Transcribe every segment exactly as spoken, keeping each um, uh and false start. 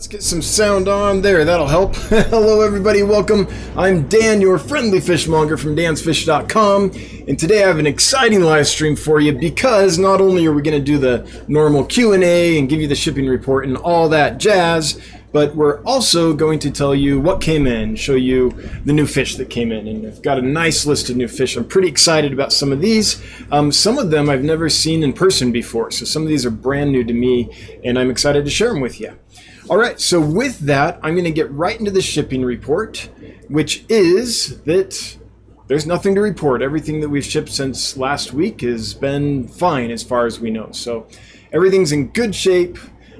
Let's get some sound on there, that'll help. Hello everybody, welcome. I'm Dan, your friendly fishmonger from dans fish dot com, and today I have an exciting live stream for you because not only are we going to do the normal Q and A and give you the shipping report and all that jazz, but we're also going to tell you what came in, show you the new fish that came in, and I've got a nice list of new fish. I'm pretty excited about some of these. Um, some of them I've never seen in person before, so some of these are brand new to me, and I'm excited to share them with you. Alright, so with that, I'm going to get right into the shipping report, which is that there's nothing to report. Everything that we've shipped since last week has been fine as far as we know. So everything's in good shape.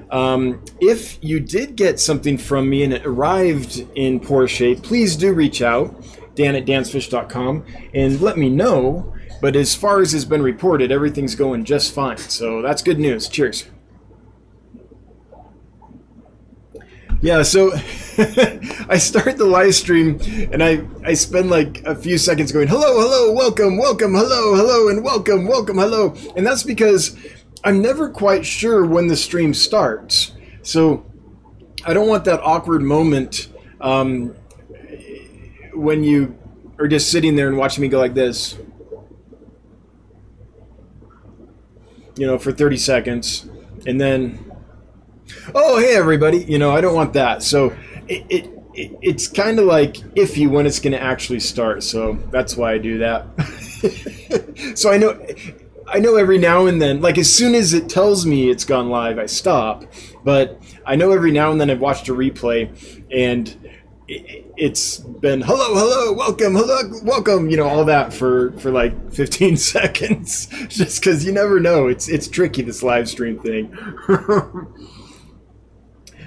Um, if you did get something from me and it arrived in poor shape, please do reach out, dan at dans fish dot com, and let me know. But as far as has been reported, everything's going just fine. So that's good news. Cheers. Yeah, so I start the live stream and I, I spend like a few seconds going, hello, hello, welcome, welcome, hello, hello, and welcome, welcome, hello. And that's because I'm never quite sure when the stream starts. So I don't want that awkward moment um, when you are just sitting there and watching me go like this, you know, for thirty seconds and then, oh, hey everybody, you know, I don't want that. So it, it, it it's kind of like iffy when it's going to actually start, so that's why I do that. So I know I know every now and then, like as soon as it tells me it's gone live, I stop, but I know every now and then I've watched a replay and it, it's been hello, hello, welcome, hello, welcome, you know, all that for for like fifteen seconds, just because you never know. It's it's tricky, this live stream thing.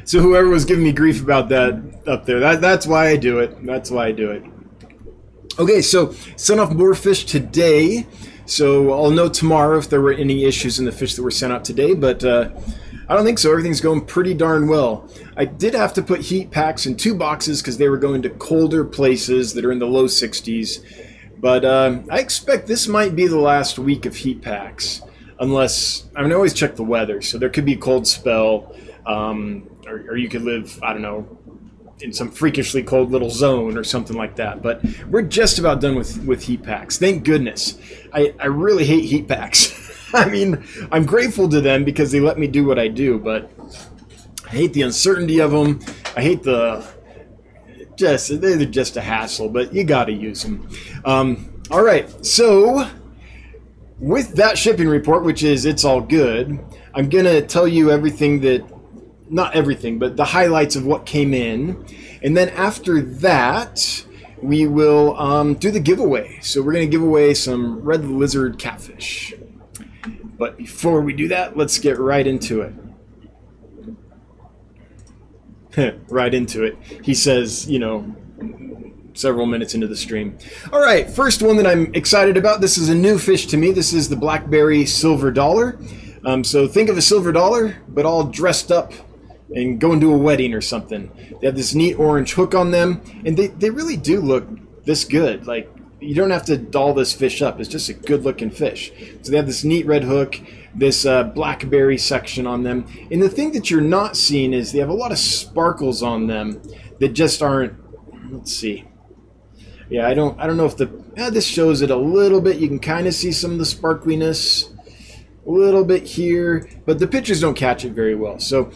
So whoever was giving me grief about that up there, that, that's why I do it. That's why I do it. Okay, so sent off more fish today. So I'll know tomorrow if there were any issues in the fish that were sent out today, but uh, I don't think so. Everything's going pretty darn well. I did have to put heat packs in two boxes because they were going to colder places that are in the low sixties. But uh, I expect this might be the last week of heat packs, unless, I mean, I always check the weather, so there could be a cold spell. Um, or, or you could live, I don't know, in some freakishly cold little zone or something like that. But we're just about done with, with heat packs. Thank goodness. I, I really hate heat packs. I mean, I'm grateful to them because they let me do what I do, but I hate the uncertainty of them. I hate the, just, they're just a hassle, but you gotta use them. Um, all right, so with that shipping report, which is it's all good, I'm gonna tell you everything that not everything, but the highlights of what came in. And then after that, we will um, do the giveaway. So we're going to give away some red lizard catfish. But before we do that, let's get right into it. Right into it. He says, you know, several minutes into the stream. All right, first one that I'm excited about. This is a new fish to me. This is the Blackberry silver dollar. Um, so think of a silver dollar, but all dressed up and going to a wedding or something. They have this neat orange hook on them, and they, they really do look this good. Like, you don't have to doll this fish up. It's just a good-looking fish. So they have this neat red hook, this uh, blackberry section on them. And the thing that you're not seeing is they have a lot of sparkles on them that just aren't, let's see. Yeah, I don't, I don't know if the, eh, this shows it a little bit. You can kind of see some of the sparkliness. A little bit here, but the pictures don't catch it very well. So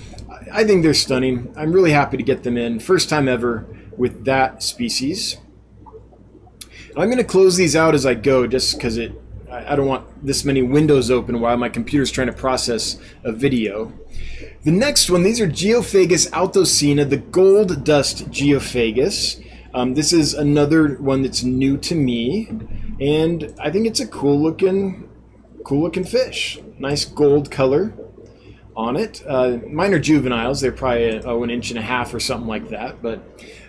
I think they're stunning. I'm really happy to get them in. First time ever with that species. And I'm going to close these out as I go just because it I don't want this many windows open while my computer's trying to process a video. The next one, these are Geophagus altocena, the Gold Dust Geophagus. Um, this is another one that's new to me, and I think it's a cool looking Cool looking fish. Nice gold color on it. Uh, mine are juveniles. They're probably oh, an inch and a half or something like that. But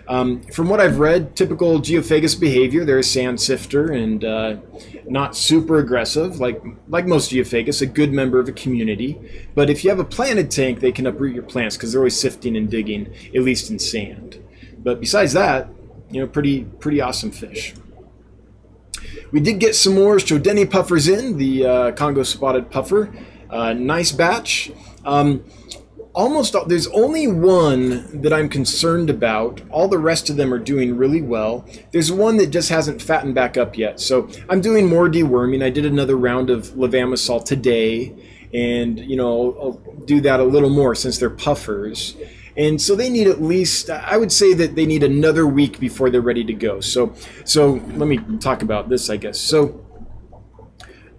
um, from what I've read, typical Geophagus behavior. They're a sand sifter and uh, not super aggressive like, like most Geophagus, a good member of a community. But if you have a planted tank, they can uproot your plants because they're always sifting and digging, at least in sand. But besides that, you know, pretty, pretty awesome fish. We did get some more Stodenny puffers in, the uh, Congo spotted puffer. Uh, nice batch. Um, almost all, there's only one that I'm concerned about. All the rest of them are doing really well. There's one that just hasn't fattened back up yet. So I'm doing more deworming. I did another round of levamisole today, and you know, I'll do that a little more since they're puffers. And so they need at least, I would say that they need another week before they're ready to go. So, so let me talk about this, I guess. So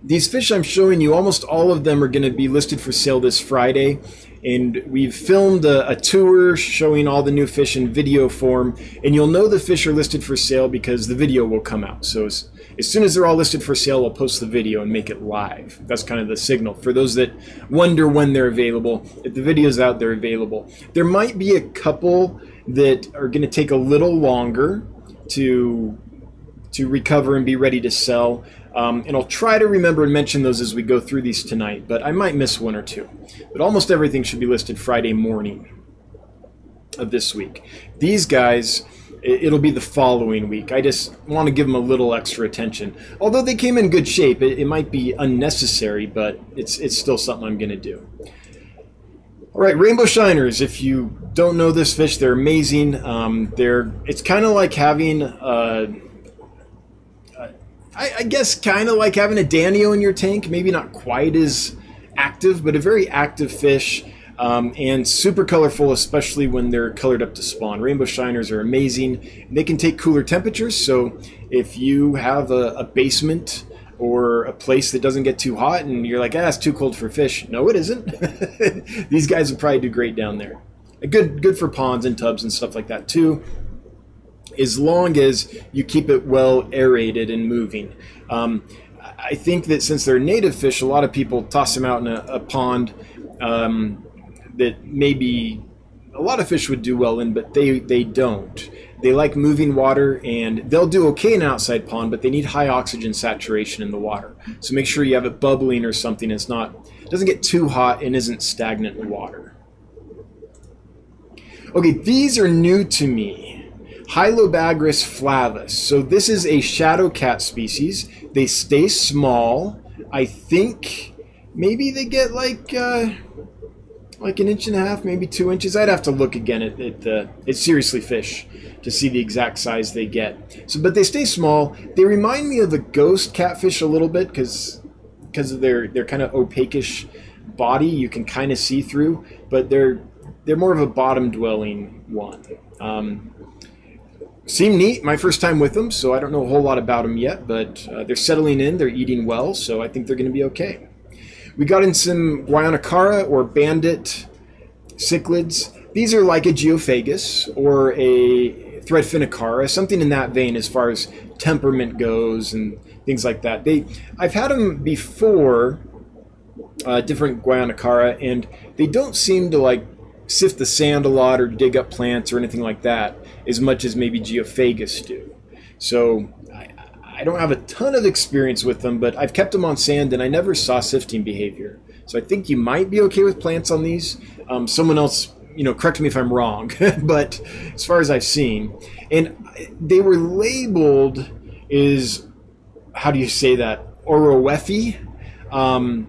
these fish I'm showing you, almost all of them are going to be listed for sale this Friday. And we've filmed a, a tour showing all the new fish in video form. And you'll know the fish are listed for sale because the video will come out. So as, as soon as they're all listed for sale, we'll post the video and make it live. That's kind of the signal. For those that wonder when they're available, if the video's out, they're available. There might be a couple that are going to take a little longer to, to recover and be ready to sell. Um, and I'll try to remember and mention those as we go through these tonight, but I might miss one or two. But almost everything should be listed Friday morning of this week. These guys, it'll be the following week. I just want to give them a little extra attention. Although they came in good shape, it, it might be unnecessary, but it's, it's still something I'm going to do. All right, Rainbow Shiners, if you don't know this fish, they're amazing. Um, they're, it's kind of like having... Uh, I, I guess kind of like having a Danio in your tank, maybe not quite as active, but a very active fish, um, and super colorful, especially when they're colored up to spawn. Rainbow Shiners are amazing. They can take cooler temperatures, so if you have a, a basement or a place that doesn't get too hot and you're like, ah, it's too cold for fish. No, it isn't. These guys would probably do great down there. Good, good for ponds and tubs and stuff like that too, as long as you keep it well aerated and moving. Um, I think that since they're native fish, a lot of people toss them out in a, a pond um, that maybe a lot of fish would do well in, but they, they don't. They like moving water, and they'll do okay in an outside pond, but they need high oxygen saturation in the water. So make sure you have it bubbling or something that's not, doesn't get too hot and isn't stagnant water. Okay, these are new to me. Hyalobagrus flavus. So this is a shadow cat species. They stay small. I think maybe they get like uh, like an inch and a half, maybe two inches. I'd have to look again at, at the it's seriously fish to see the exact size they get. So, but they stay small. They remind me of the ghost catfish a little bit because because of their their kind of opaque-ish body. You can kind of see through, but they're they're more of a bottom dwelling one. Um, Seem neat, my first time with them, so I don't know a whole lot about them yet, but uh, they're settling in, they're eating well, so I think they're going to be okay. We got in some Guianacara or bandit cichlids. These are like a Geophagus or a threadfinacara, something in that vein as far as temperament goes and things like that. They, I've had them before, uh, different Guianacara, and they don't seem to like sift the sand a lot or dig up plants or anything like that as much as maybe Geophagus do. So I, I don't have a ton of experience with them, but I've kept them on sand and I never saw sifting behavior. So I think you might be okay with plants on these. Um, someone else, you know, correct me if I'm wrong, but as far as I've seen, and they were labeled as, how do you say that? Orowefi. Um,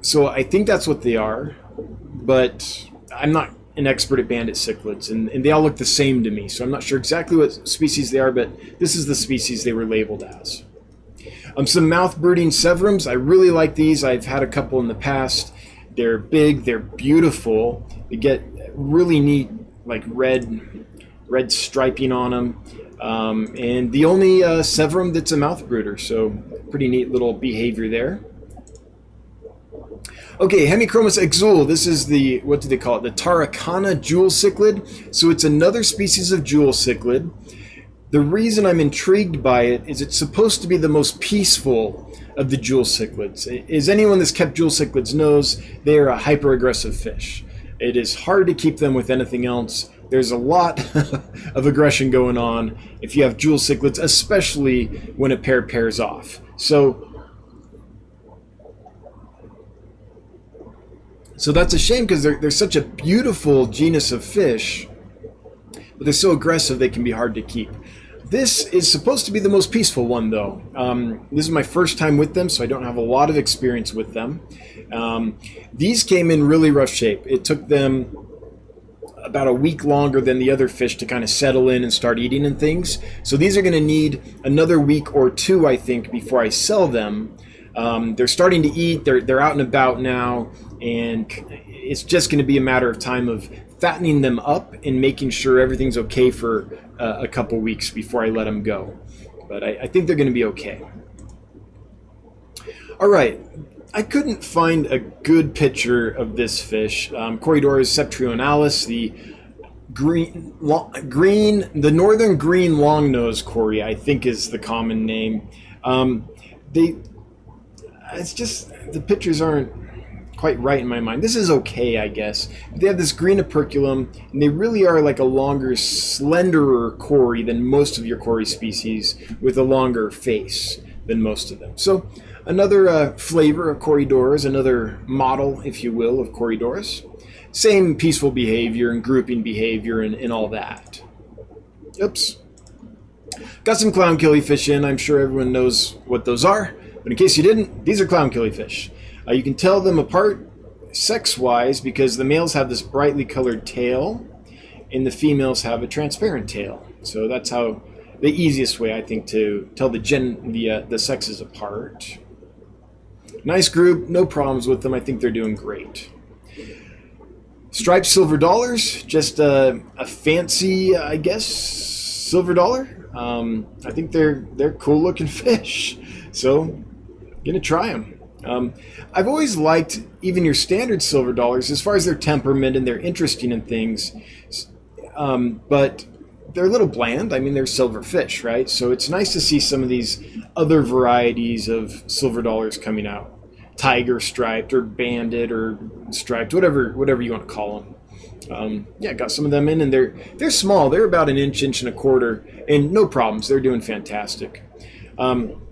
so I think that's what they are, but I'm not an expert at bandit cichlids, and, and they all look the same to me, so I'm not sure exactly what species they are, but this is the species they were labeled as. Um, some mouth-brooding Severums. I really like these. I've had a couple in the past. They're big. They're beautiful. They get really neat, like red, red striping on them, um, and the only uh, Severum that's a mouth-brooder, so pretty neat little behavior there. Okay, Hemichromis exul. This is the, what do they call it? The Taracana jewel cichlid. So it's another species of jewel cichlid. The reason I'm intrigued by it is it's supposed to be the most peaceful of the jewel cichlids. As anyone that's kept jewel cichlids knows, they are a hyper-aggressive fish. It is hard to keep them with anything else. There's a lot of aggression going on if you have jewel cichlids, especially when a pair pairs off. So So that's a shame because they're, they're such a beautiful genus of fish, but they're so aggressive they can be hard to keep. This is supposed to be the most peaceful one, though. Um, this is my first time with them, so I don't have a lot of experience with them. Um, these came in really rough shape. It took them about a week longer than the other fish to kind of settle in and start eating and things. So these are going to need another week or two, I think, before I sell them. Um, they're starting to eat. They're, they're out and about now, and it's just going to be a matter of time of fattening them up and making sure everything's okay for uh, a couple weeks before I let them go. But I, I think they're going to be okay. All right. I couldn't find a good picture of this fish. Um, Corydoras septrionalis, the green, long, green, the northern green long-nose cory, I think is the common name. Um, they, it's just the pictures aren't quite right in my mind. This is okay, I guess. But they have this green operculum, and they really are like a longer, slenderer cory than most of your cory species, with a longer face than most of them. So. Another uh, flavor of Corydoras, another model, if you will, of Corydoras. Same peaceful behavior and grouping behavior and, and all that. Oops. Got some clown killifish in. I'm sure everyone knows what those are. But in case you didn't, these are clown killifish. Uh, you can tell them apart sex-wise because the males have this brightly colored tail and the females have a transparent tail. So that's how the easiest way, I think, to tell the, gen the, uh, the sexes apart. Nice group, no problems with them. I think they're doing great. Striped silver dollars, just a, a fancy, I guess, silver dollar. Um, I think they're they're cool looking fish, so gonna try them. Um, I've always liked even your standard silver dollars as far as their temperament and their interesting in things, um, but they're a little bland. I mean, they're silver fish, right? So it's nice to see some of these other varieties of silver dollars coming out. Tiger striped or bandit or striped, whatever whatever you want to call them. Um, yeah, got some of them in, and they're they're small. They're about an inch, inch and a quarter, and no problems. They're doing fantastic. Um,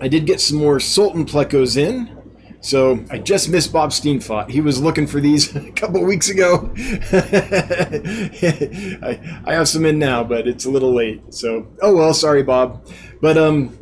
I did get some more Sultan Plecos in. So I just missed Bob Steenfot. He was looking for these a couple of weeks ago. I, I have some in now, but it's a little late. So, oh well, sorry, Bob. But um,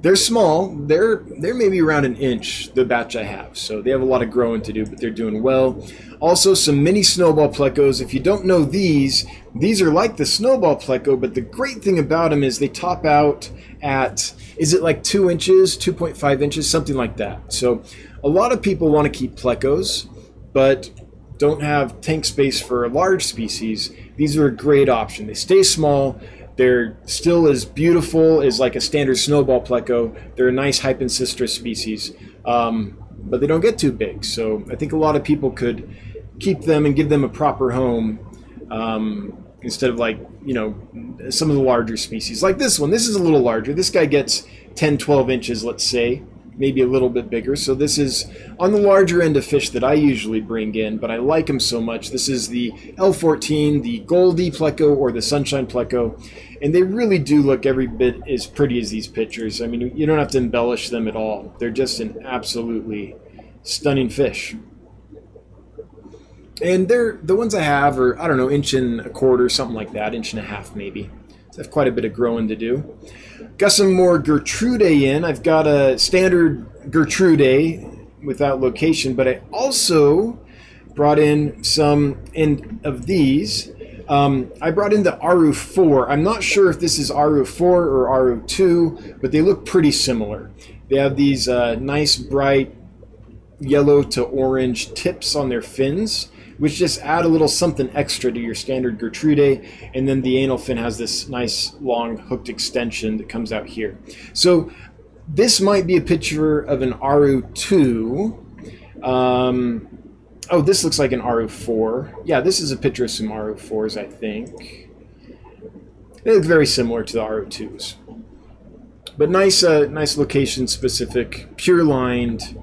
they're small. They're, they're maybe around an inch, the batch I have. So they have a lot of growing to do, but they're doing well. Also, some mini snowball plecos. If you don't know these, these are like the snowball pleco, but the great thing about them is they top out at... Is it like two inches, two point five inches, something like that? So a lot of people want to keep plecos, but don't have tank space for a large species. These are a great option. They stay small. They're still as beautiful as like a standard snowball pleco. They're a nice Hypancistrus species, um, but they don't get too big. So I think a lot of people could keep them and give them a proper home. Um, instead of like, you know, some of the larger species. Like this one, this is a little larger. This guy gets ten, twelve inches, let's say, maybe a little bit bigger. So this is on the larger end of fish that I usually bring in, but I like them so much. This is the L fourteen, the Goldie Pleco or the Sunshine Pleco, and they really do look every bit as pretty as these pictures. I mean, you don't have to embellish them at all. They're just an absolutely stunning fish. And they're, the ones I have are, I don't know, inch and a quarter, something like that, inch and a half maybe. So I have quite a bit of growing to do. Got some more Gertrude in. I've got a standard Gertrude without location, but I also brought in some in, of these. Um, I brought in the Aru four. I'm not sure if this is Aru four or Aru two, but they look pretty similar. They have these uh, nice, bright, yellow to orange tips on their fins, which just add a little something extra to your standard Gertrude, and then the anal fin has this nice long hooked extension that comes out here. So this might be a picture of an Aru two. Um, oh, this looks like an Aru four. Yeah, this is a picture of some Aru fours, I think. They look very similar to the Aru twos. But nice, uh, nice location-specific, pure-lined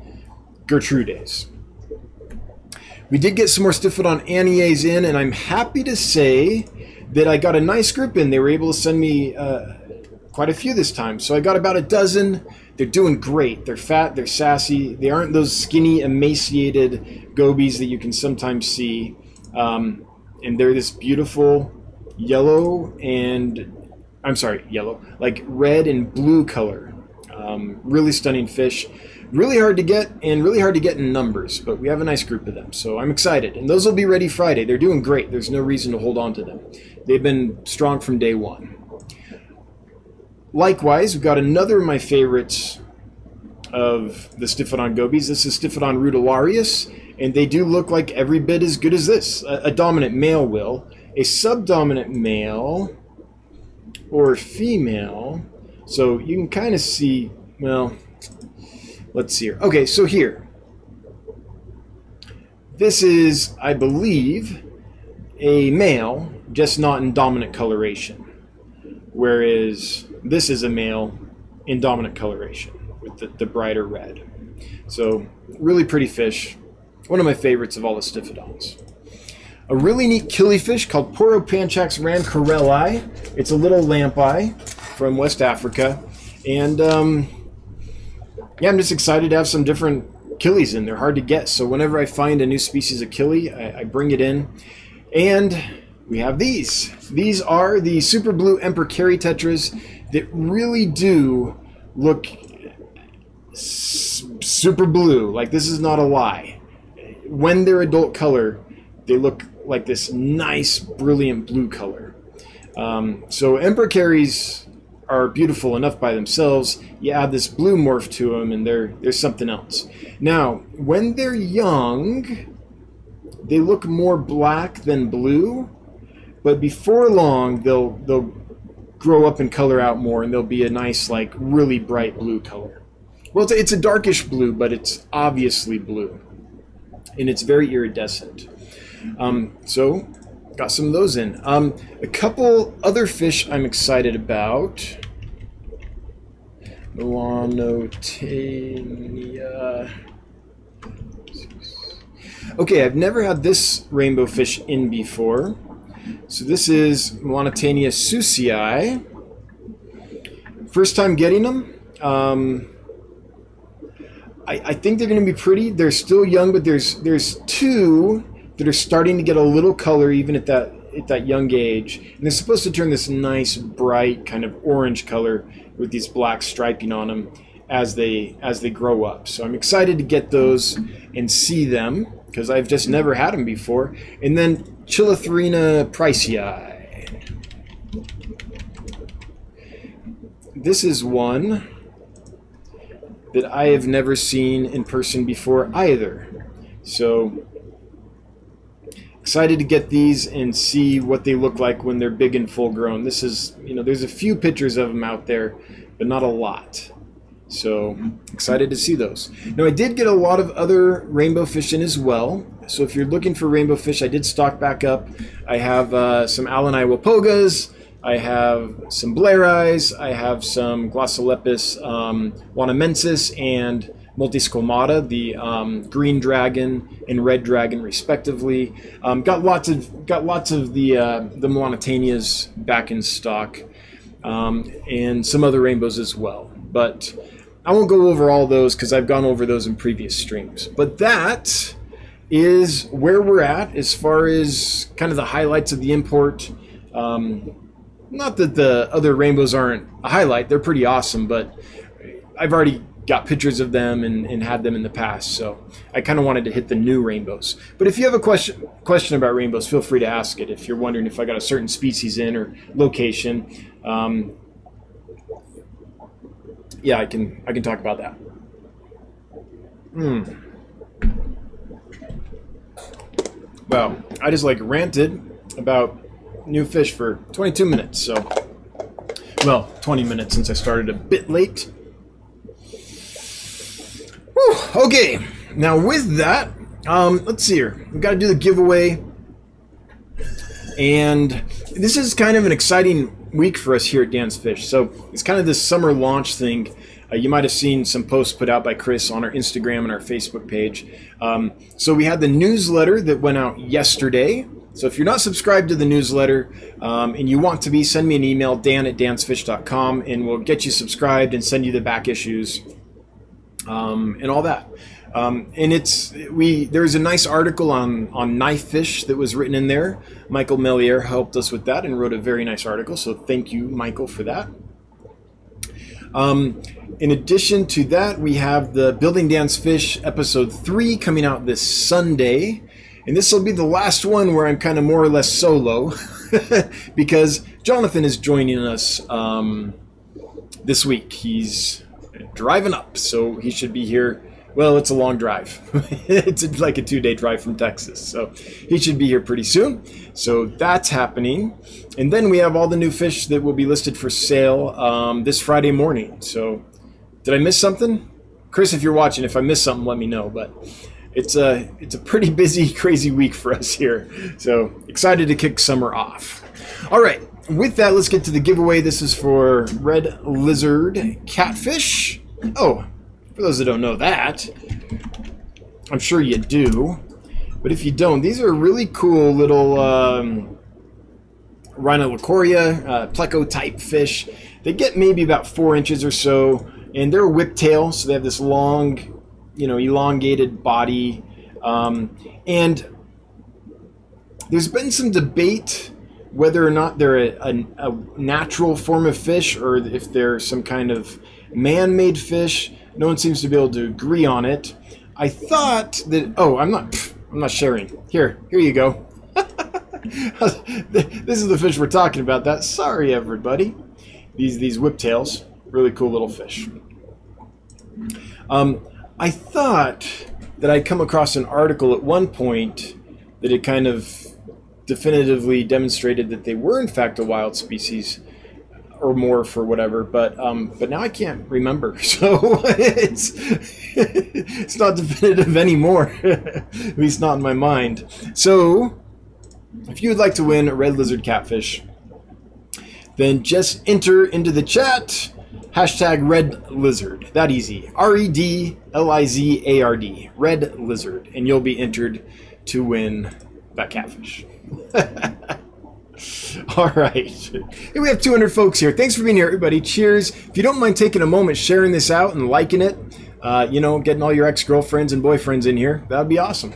Gertrudes. We did get some more Stiphodon Anies in, and I'm happy to say that I got a nice group in. They were able to send me uh, quite a few this time. So I got about a dozen. They're doing great. They're fat. They're sassy. They aren't those skinny, emaciated gobies that you can sometimes see. Um, and they're this beautiful yellow and I'm sorry, yellow, like red and blue color. Um, really stunning fish, really hard to get and really hard to get in numbers, but we have a nice group of them, so I'm excited. And those will be ready Friday. They're doing great. There's no reason to hold on to them. They've been strong from day one. Likewise, we've got another of my favorites of the Styphodon gobies. This is Styphodon rutularius, and they do look like every bit as good as this. A, a dominant male will. A subdominant male or female. So you can kind of see, well, let's see here. Okay, so here. This is, I believe, a male, just not in dominant coloration. Whereas this is a male in dominant coloration with the, the brighter red. So really pretty fish. One of my favorites of all the Styphodons. A really neat killifish called Poropanchax rancorelli. It's a little lamp eye from West Africa. And um, yeah, I'm just excited to have some different killies in. They're hard to get. So whenever I find a new species of killie, I, I bring it in. And we have these. These are the Super Blue Emperor Carry Tetras that really do look super blue. Like, this is not a lie. When they're adult color, they look like this nice, brilliant blue color. Um, so Emperor Carries are beautiful enough by themselves. You add this blue morph to them, and they're, they're something else. Now, when they're young, they look more black than blue, but before long, they'll, they'll grow up and color out more, and they'll be a nice, like, really bright blue color. Well, it's a, it's a darkish blue, but it's obviously blue. And it's very iridescent. Um, so, got some of those in. Um, a couple other fish I'm excited about. Melanotania. Okay, I've never had this rainbow fish in before. So this is Melanotania susii. First time getting them. Um, I, I think they're going to be pretty. They're still young, but there's there's two that are starting to get a little color even at that at that young age, and they're supposed to turn this nice bright kind of orange color with these black striping on them as they as they grow up. So I'm excited to get those and see them because I've just never had them before. And then Chilothrina pricei. This is one that I have never seen in person before either. So excited to get these and see what they look like when they're big and full grown. This is, you know, there's a few pictures of them out there, but not a lot. So excited to see those. Now I did get a lot of other rainbow fish in as well. So if you're looking for rainbow fish, I did stock back up. I have uh, some Alani Wapogas. I have some Blair Eyes, I have some Glossolepis um, wanamensis and Multiscomata, the um, green dragon and red dragon respectively. Um, got lots of got lots of the uh, the Melanotanias back in stock, um, and some other rainbows as well. But I won't go over all those because I've gone over those in previous streams. But that is where we're at as far as kind of the highlights of the import. Um, Not that the other rainbows aren't a highlight, they're pretty awesome, but I've already got pictures of them and, and had them in the past, so I kind of wanted to hit the new rainbows. But if you have a question question about rainbows, feel free to ask it if you're wondering if I got a certain species in or location. Um, yeah, I can, I can talk about that. Mm. Well, I just like ranted about new fish for twenty-two minutes, so, well, twenty minutes since I started a bit late. Whew, okay, now with that, um, let's see here. We've got to do the giveaway, and this is kind of an exciting week for us here at Dan's Fish. So it's kind of this summer launch thing. Uh, you might have seen some posts put out by Chris on our Instagram and our Facebook page. Um, so we had the newsletter that went out yesterday. So if you're not subscribed to the newsletter um, and you want to be, send me an email, dan at dans fish dot com, and we'll get you subscribed and send you the back issues um, and all that. Um, and it's we there's a nice article on on knife fish that was written in there. Michael Melier helped us with that and wrote a very nice article, so thank you, Michael, for that. Um, in addition to that, we have the Building Dance Fish episode three coming out this Sunday, and this will be the last one where I'm kind of more or less solo because Jonathan is joining us um, this week. He's driving up, so he should be here. Well, it's a long drive. It's like a two-day drive from Texas, so he should be here pretty soon. So that's happening. And then we have all the new fish that will be listed for sale um, this Friday morning. So did I miss something? Chris, if you're watching, if I missed something, let me know. But it's a, it's a pretty busy, crazy week for us here. So excited to kick summer off. All right, with that, let's get to the giveaway. This is for red lizard catfish. Oh. For those that don't know that, I'm sure you do, but if you don't, these are really cool little um, Rhinolacoria, uh, pleco type fish. They get maybe about four inches or so, and they're whiptail, so they have this long, you know, elongated body. Um, and there's been some debate whether or not they're a, a, a natural form of fish or if they're some kind of man-made fish. No one seems to be able to agree on it. I thought that, oh, I'm not, pff, I'm not sharing. Here, here you go. This is the fish we're talking about. That, sorry, everybody. These these whiptails, really cool little fish. Um, I thought that I'd come across an article at one point that it kind of definitively demonstrated that they were in fact a wild species. Or more for whatever, but um, but now I can't remember, so it's it's not definitive anymore, at least not in my mind. So, if you would like to win a red lizard catfish, then just enter into the chat hashtag red lizard. That easy, R E D L I Z A R D, red lizard, and you'll be entered to win that catfish. All right, hey, we have two hundred folks here. Thanks for being here, everybody. Cheers. If you don't mind taking a moment, sharing this out and liking it, uh, you know, getting all your ex-girlfriends and boyfriends in here, that would be awesome.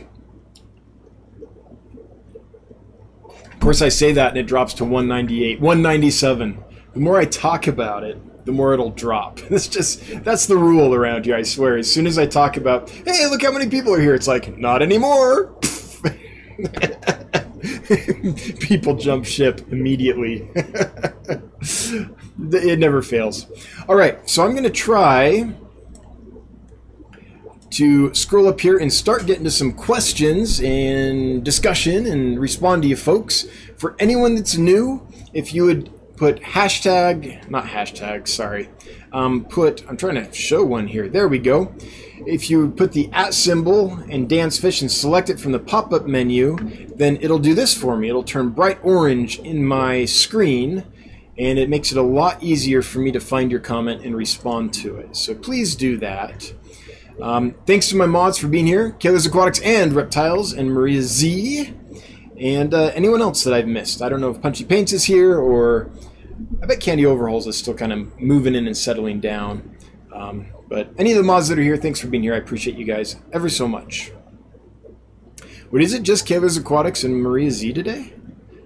Of course, I say that and it drops to one ninety-eight, one ninety-seven. The more I talk about it, the more it'll drop. That's just, that's the rule around here, I swear. As soon as I talk about, hey, look how many people are here, it's like, not anymore. People jump ship immediately. It never fails. All right, so I'm going to try to scroll up here and start getting to some questions and discussion and respond to you folks. For anyone that's new, if you would put hashtag, not hashtag, sorry, um, put, I'm trying to show one here. There we go. If you put the at symbol and DansFish and select it from the pop-up menu, then it'll do this for me. It'll turn bright orange in my screen, and it makes it a lot easier for me to find your comment and respond to it. So please do that. Um, thanks to my mods for being here, Kayla's Aquatics and Reptiles and Maria Z, and uh, anyone else that I've missed. I don't know if Punchy Paints is here, or I bet Candy Overhauls is still kind of moving in and settling down. Um, but any of the mods that are here, thanks for being here. I appreciate you guys ever so much. What is it? Just Kayla's Aquatics and Maria Z today?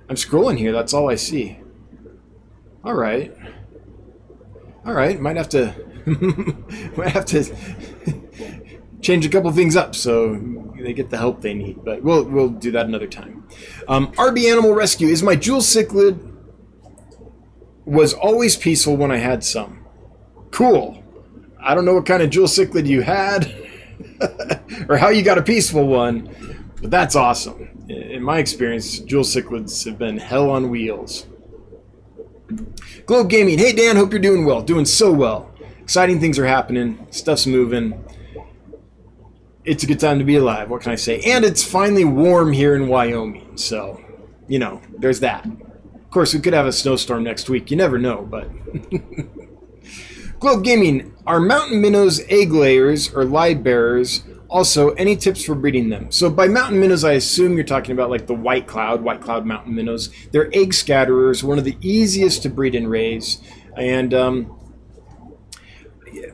I'm scrolling here. That's all I see. All right. All right. Might have to might have to change a couple things up so they get the help they need. But we'll we'll do that another time. Um, R B Animal Rescue is my jewel cichlid. Was always peaceful when I had some. Cool. I don't know what kind of jewel cichlid you had or how you got a peaceful one, but that's awesome. In my experience, jewel cichlids have been hell on wheels. Globe Gaming, hey Dan, hope you're doing well. Doing so well. Exciting things are happening. Stuff's moving. It's a good time to be alive. What can I say? And it's finally warm here in Wyoming. So, you know, there's that. Of course, we could have a snowstorm next week. You never know, but... Globe Gaming, are mountain minnows egg layers or live bearers? Also, any tips for breeding them? So by mountain minnows, I assume you're talking about like the white cloud, white cloud mountain minnows. They're egg scatterers, one of the easiest to breed and raise. And um,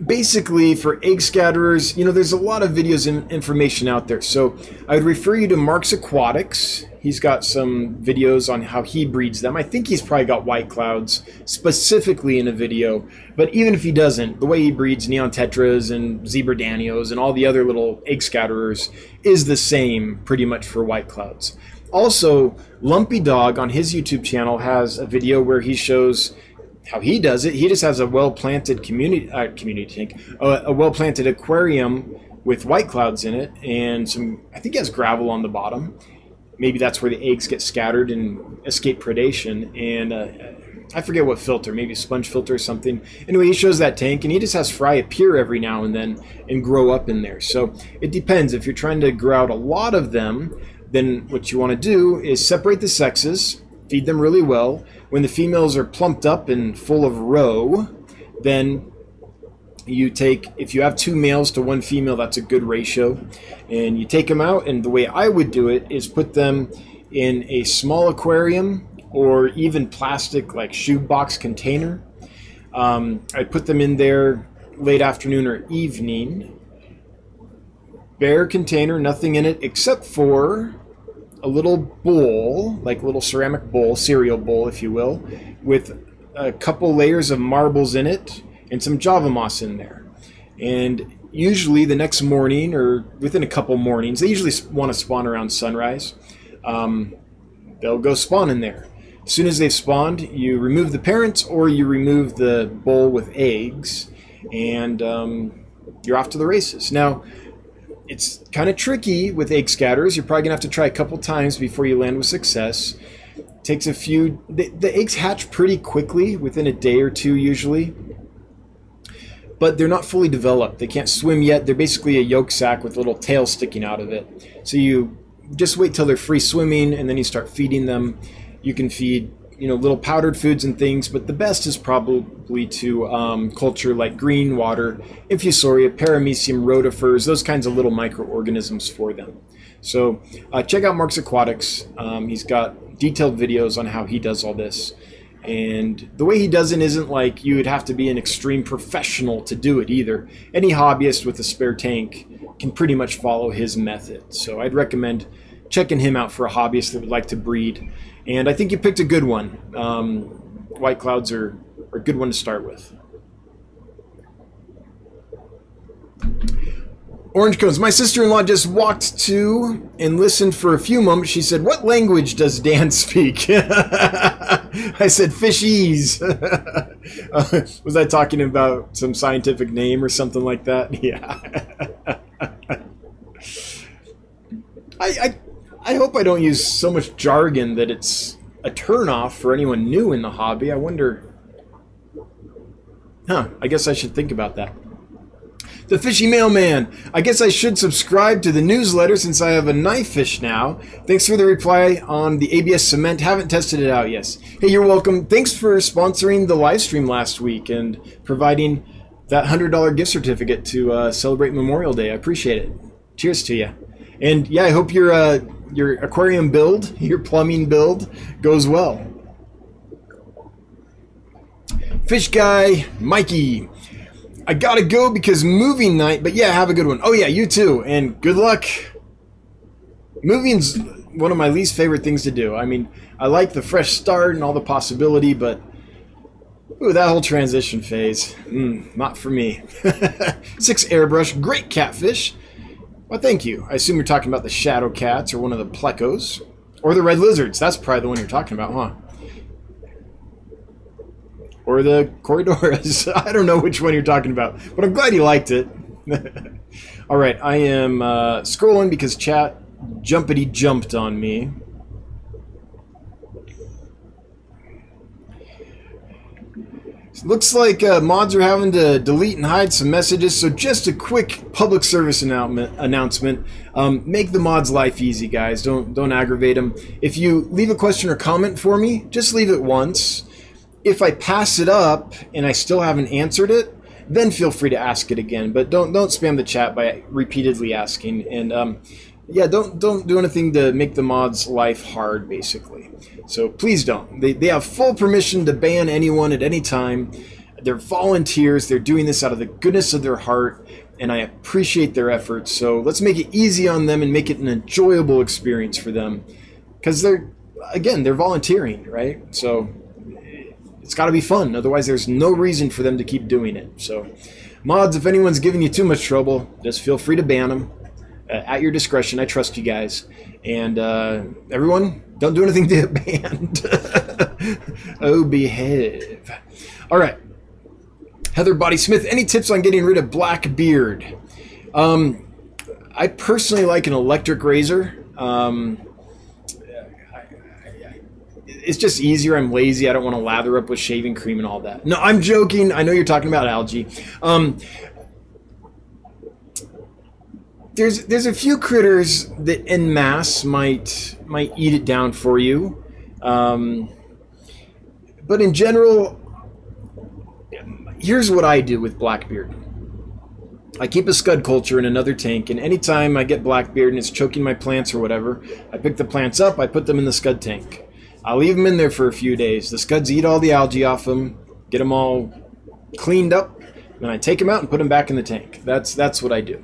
basically for egg scatterers, you know, there's a lot of videos and information out there. So I would refer you to Mark's Aquatics. He's got some videos on how he breeds them. I think he's probably got white clouds specifically in a video, but even if he doesn't, the way he breeds neon tetras and zebra danios and all the other little egg scatterers is the same pretty much for white clouds. Also, Lumpy Dog on his YouTube channel has a video where he shows how he does it. He just has a well-planted community, uh, community tank, uh, a well-planted aquarium with white clouds in it, and some, I think it has gravel on the bottom. Maybe that's where the eggs get scattered and escape predation. And uh, I forget what filter, maybe a sponge filter or something. Anyway, he shows that tank, and he just has fry appear every now and then and grow up in there. So it depends. If you're trying to grow out a lot of them, then what you want to do is separate the sexes, feed them really well. When the females are plumped up and full of roe, then you take, if you have two males to one female, that's a good ratio. And you take them out, and the way I would do it is put them in a small aquarium or even plastic like shoebox container. Um, I put them in there late afternoon or evening. Bare container, nothing in it except for a little bowl, like a little ceramic bowl, cereal bowl if you will, with a couple layers of marbles in it and some java moss in there. And usually the next morning or within a couple mornings, they usually want to spawn around sunrise, um, they'll go spawn in there. As soon as they've spawned, you remove the parents or you remove the bowl with eggs, and um, you're off to the races. Now, it's kind of tricky with egg scatterers. You're probably gonna have to try a couple times before you land with success. It takes a few, the, the eggs hatch pretty quickly, within a day or two usually, but they're not fully developed. They can't swim yet. They're basically a yolk sac with a little tail sticking out of it. So you just wait till they're free swimming, and then you start feeding them. You can feed, you know, little powdered foods and things, but the best is probably to um, culture like green water, infusoria, paramecium, rotifers, those kinds of little microorganisms for them. So uh, check out Mark's Aquatics. Um, he's got detailed videos on how he does all this. And the way he does it isn't like you would have to be an extreme professional to do it either. Any hobbyist with a spare tank can pretty much follow his method. So I'd recommend checking him out for a hobbyist that would like to breed. And I think you picked a good one. Um, white clouds are, are a good one to start with. Orange cones. My sister-in-law just walked to and listened for a few moments. She said, "What language does Dan speak?" I said, "Fishies." uh, was I talking about some scientific name or something like that? Yeah. I, I I hope I don't use so much jargon that it's a turnoff for anyone new in the hobby. I wonder. Huh, I guess I should think about that. The Fishy Mailman. I guess I should subscribe to the newsletter since I have a knife fish now. Thanks for the reply on the A B S cement. Haven't tested it out yet. Hey, you're welcome. Thanks for sponsoring the live stream last week and providing that one hundred dollar gift certificate to uh, celebrate Memorial Day. I appreciate it. Cheers to you. And yeah, I hope your uh, your aquarium build, your plumbing build goes well. Fish guy, Mikey. I gotta go because movie night, but yeah, have a good one. Oh yeah, you too, and good luck. Moving's one of my least favorite things to do. I mean, I like the fresh start and all the possibility, but ooh, that whole transition phase, mm, not for me. Six airbrush, great catfish. Well, thank you. I assume you're talking about the shadow cats or one of the plecos or the red lizards. That's probably the one you're talking about, huh? Or the Corydoras. I don't know which one you're talking about, but I'm glad you liked it. All right, I am uh, scrolling because chat jumpity jumped on me. Looks like uh, mods are having to delete and hide some messages, so just a quick public service announcement. Um, make the mods' life easy, guys. Don't, don't aggravate them. If you leave a question or comment for me, just leave it once. If I pass it up and I still haven't answered it, then feel free to ask it again. But don't, don't spam the chat by repeatedly asking. And um, yeah, don't, don't do anything to make the mods' life hard, basically. So please don't. They, they have full permission to ban anyone at any time. They're volunteers. They're doing this out of the goodness of their heart, and I appreciate their efforts. So let's make it easy on them and make it an enjoyable experience for them, because they're, again, they're volunteering, right? So it's got to be fun. Otherwise, there's no reason for them to keep doing it. So mods, if anyone's giving you too much trouble, just feel free to ban them uh, at your discretion. I trust you guys. And uh, everyone, don't do anything to get banned. Oh, behave. All right. Heather Body Smith, any tips on getting rid of black beard? Um, I personally like an electric razor. Um, I, I, I, it's just easier. I'm lazy. I don't want to lather up with shaving cream and all that. No, I'm joking. I know you're talking about algae. Um, there's there's a few critters that en masse might might eat it down for you, um, but in general. Here's what I do with blackbeard. I keep a scud culture in another tank, and anytime I get blackbeard and it's choking my plants or whatever, I pick the plants up, I put them in the scud tank. I leave them in there for a few days. The scuds eat all the algae off them, get them all cleaned up, then I take them out and put them back in the tank. That's, that's what I do.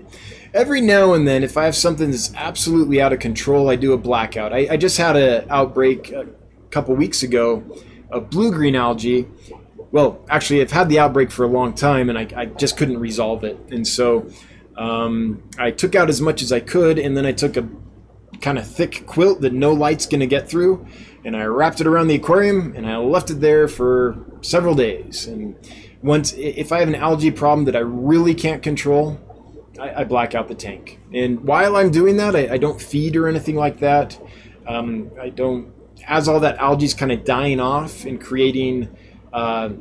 Every now and then, if I have something that's absolutely out of control, I do a blackout. I, I just had an outbreak a couple weeks ago of blue-green algae. Well, actually, I've had the outbreak for a long time, and I, I just couldn't resolve it. And so um, I took out as much as I could, and then I took a kind of thick quilt that no light's going to get through, and I wrapped it around the aquarium, and I left it there for several days. And once, if I have an algae problem that I really can't control, I, I black out the tank. And while I'm doing that, I, I don't feed or anything like that. Um, I don't, as all that algae's kind of dying off and creating Uh,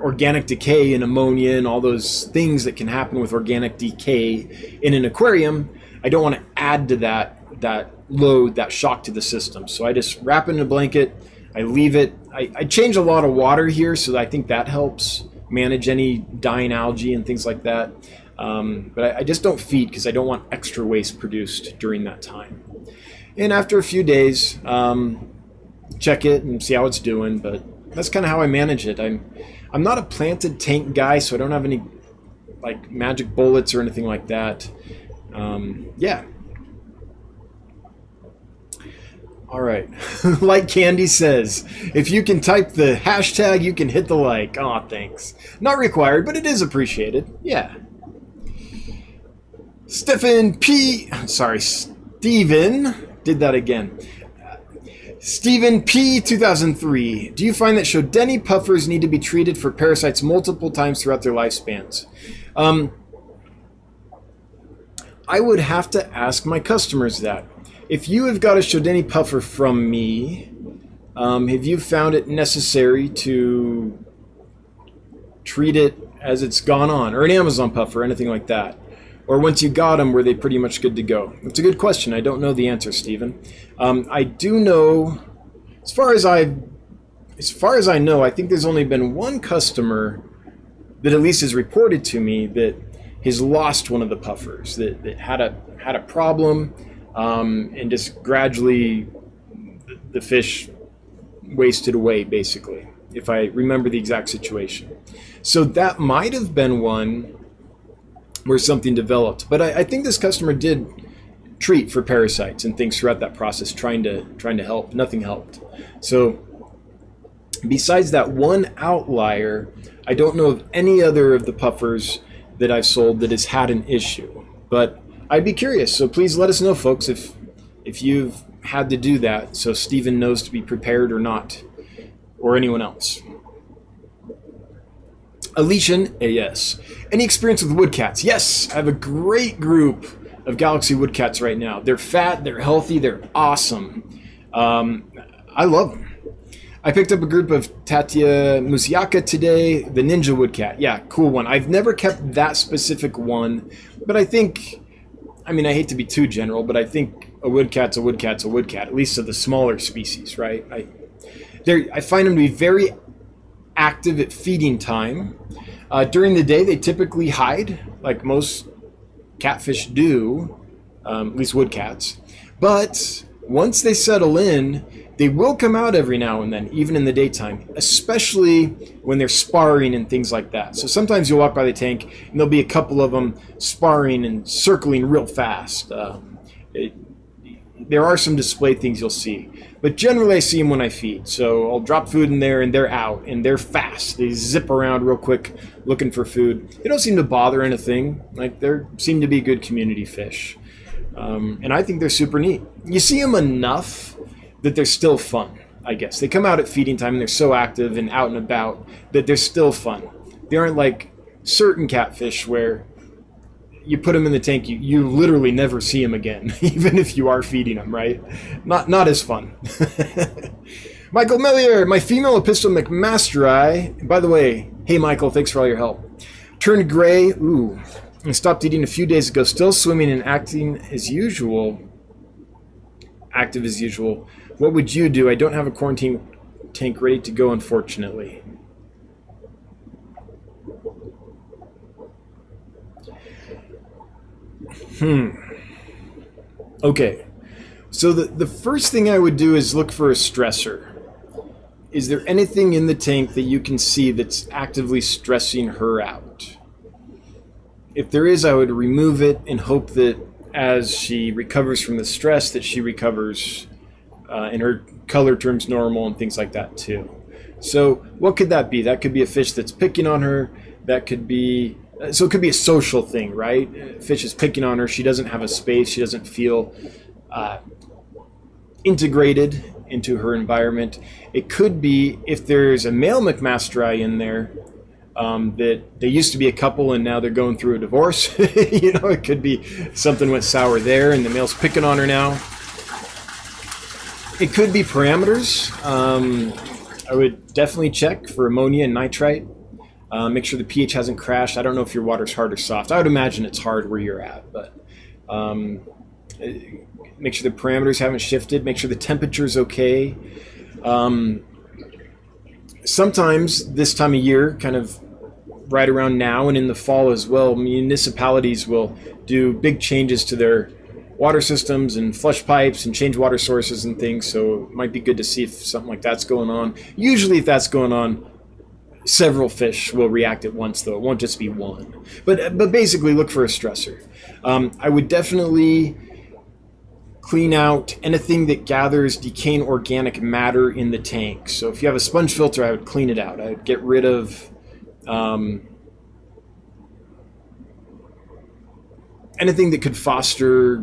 organic decay and ammonia and all those things that can happen with organic decay in an aquarium, I don't want to add to that that load, that shock to the system. So I just wrap it in a blanket, I leave it. I, I change a lot of water here, so I think that helps manage any dying algae and things like that. Um, but I, I just don't feed because I don't want extra waste produced during that time. And after a few days, um, check it and see how it's doing, but that's kind of how I manage it. I'm, I'm not a planted tank guy, so I don't have any like magic bullets or anything like that. Um, yeah. All right. Like Candy says, if you can type the hashtag, you can hit the like. Aw, thanks. Not required, but it is appreciated. Yeah. Stephen P. Sorry, Steven did that again. Stephen P. two thousand three, do you find that Stodenny puffers need to be treated for parasites multiple times throughout their lifespans? Um, I would have to ask my customers that. If you have got a Stodenny puffer from me, um, have you found it necessary to treat it as it's gone on, or an Amazon puffer, anything like that? Or once you got them, were they pretty much good to go? It's a good question. I don't know the answer, Stephen. Um, I do know, as far as I, as far as I know, I think there's only been one customer that at least has reported to me that has lost one of the puffers, that, that had a had a problem, um, and just gradually the fish wasted away, basically. If I remember the exact situation, so that might have been one where something developed. But I, I think this customer did treat for parasites and things throughout that process, trying to trying to help. Nothing helped. So besides that one outlier, I don't know of any other of the puffers that I've sold that has had an issue. But I'd be curious, so please let us know, folks, if if you've had to do that, so Steven knows to be prepared or not, or anyone else. Alician A S. Any experience with woodcats? Yes, I have a great group of Galaxy woodcats right now. They're fat, they're healthy, they're awesome. Um, I love them. I picked up a group of Tatia Musiaka today, the ninja woodcat. Yeah, cool one. I've never kept that specific one, but I think, I mean, I hate to be too general, but I think a woodcat's a woodcat's a woodcat, at least of the smaller species, right? I, I find them to be very active at feeding time. Uh, during the day, they typically hide, like most catfish do, um, at least woodcats. But once they settle in, they will come out every now and then, even in the daytime, especially when they're sparring and things like that. So sometimes you'll walk by the tank and there'll be a couple of them sparring and circling real fast. Um, it, there are some display things you'll see, but generally I see them when I feed. So I'll drop food in there and they're out and they're fast. They zip around real quick looking for food. They don't seem to bother anything. Like, they seem to be good community fish. Um, and I think they're super neat. You see them enough that they're still fun, I guess. They come out at feeding time and they're so active and out and about that they're still fun. They aren't like certain catfish where you put them in the tank, you, you literally never see them again, even if you are feeding them, right? Not, not as fun. Michael Melier, my female Epistle McMasteri, by the way, hey Michael, thanks for all your help, turned gray, ooh, and stopped eating a few days ago, still swimming and acting as usual, active as usual. What would you do? I don't have a quarantine tank ready to go, unfortunately. Hmm. Okay. So the, the first thing I would do is look for a stressor. Is there anything in the tank that you can see that's actively stressing her out? If there is, I would remove it and hope that as she recovers from the stress that she recovers Uh, and her color turns normal and things like that too. So what could that be? That could be a fish that's picking on her. That could be, so it could be a social thing, right? Fish is picking on her. She doesn't have a space. She doesn't feel uh, integrated into her environment. It could be if there's a male McMasteri in there um, that they used to be a couple and now they're going through a divorce. You know, it could be something went sour there and the male's picking on her now. It could be parameters. Um, I would definitely check for ammonia and nitrite. Uh, make sure the pH hasn't crashed. I don't know if your water's hard or soft. I would imagine it's hard where you're at, but um, make sure the parameters haven't shifted. Make sure the temperature's okay. Um, sometimes this time of year, kind of right around now and in the fall as well, municipalities will do big changes to their water systems and flush pipes and change water sources and things, so it might be good to see if something like that's going on. Usually if that's going on, several fish will react at once though, it won't just be one. But, but basically look for a stressor. Um, I would definitely clean out anything that gathers decaying organic matter in the tank. So if you have a sponge filter, I would clean it out. I would get rid of um, anything that could foster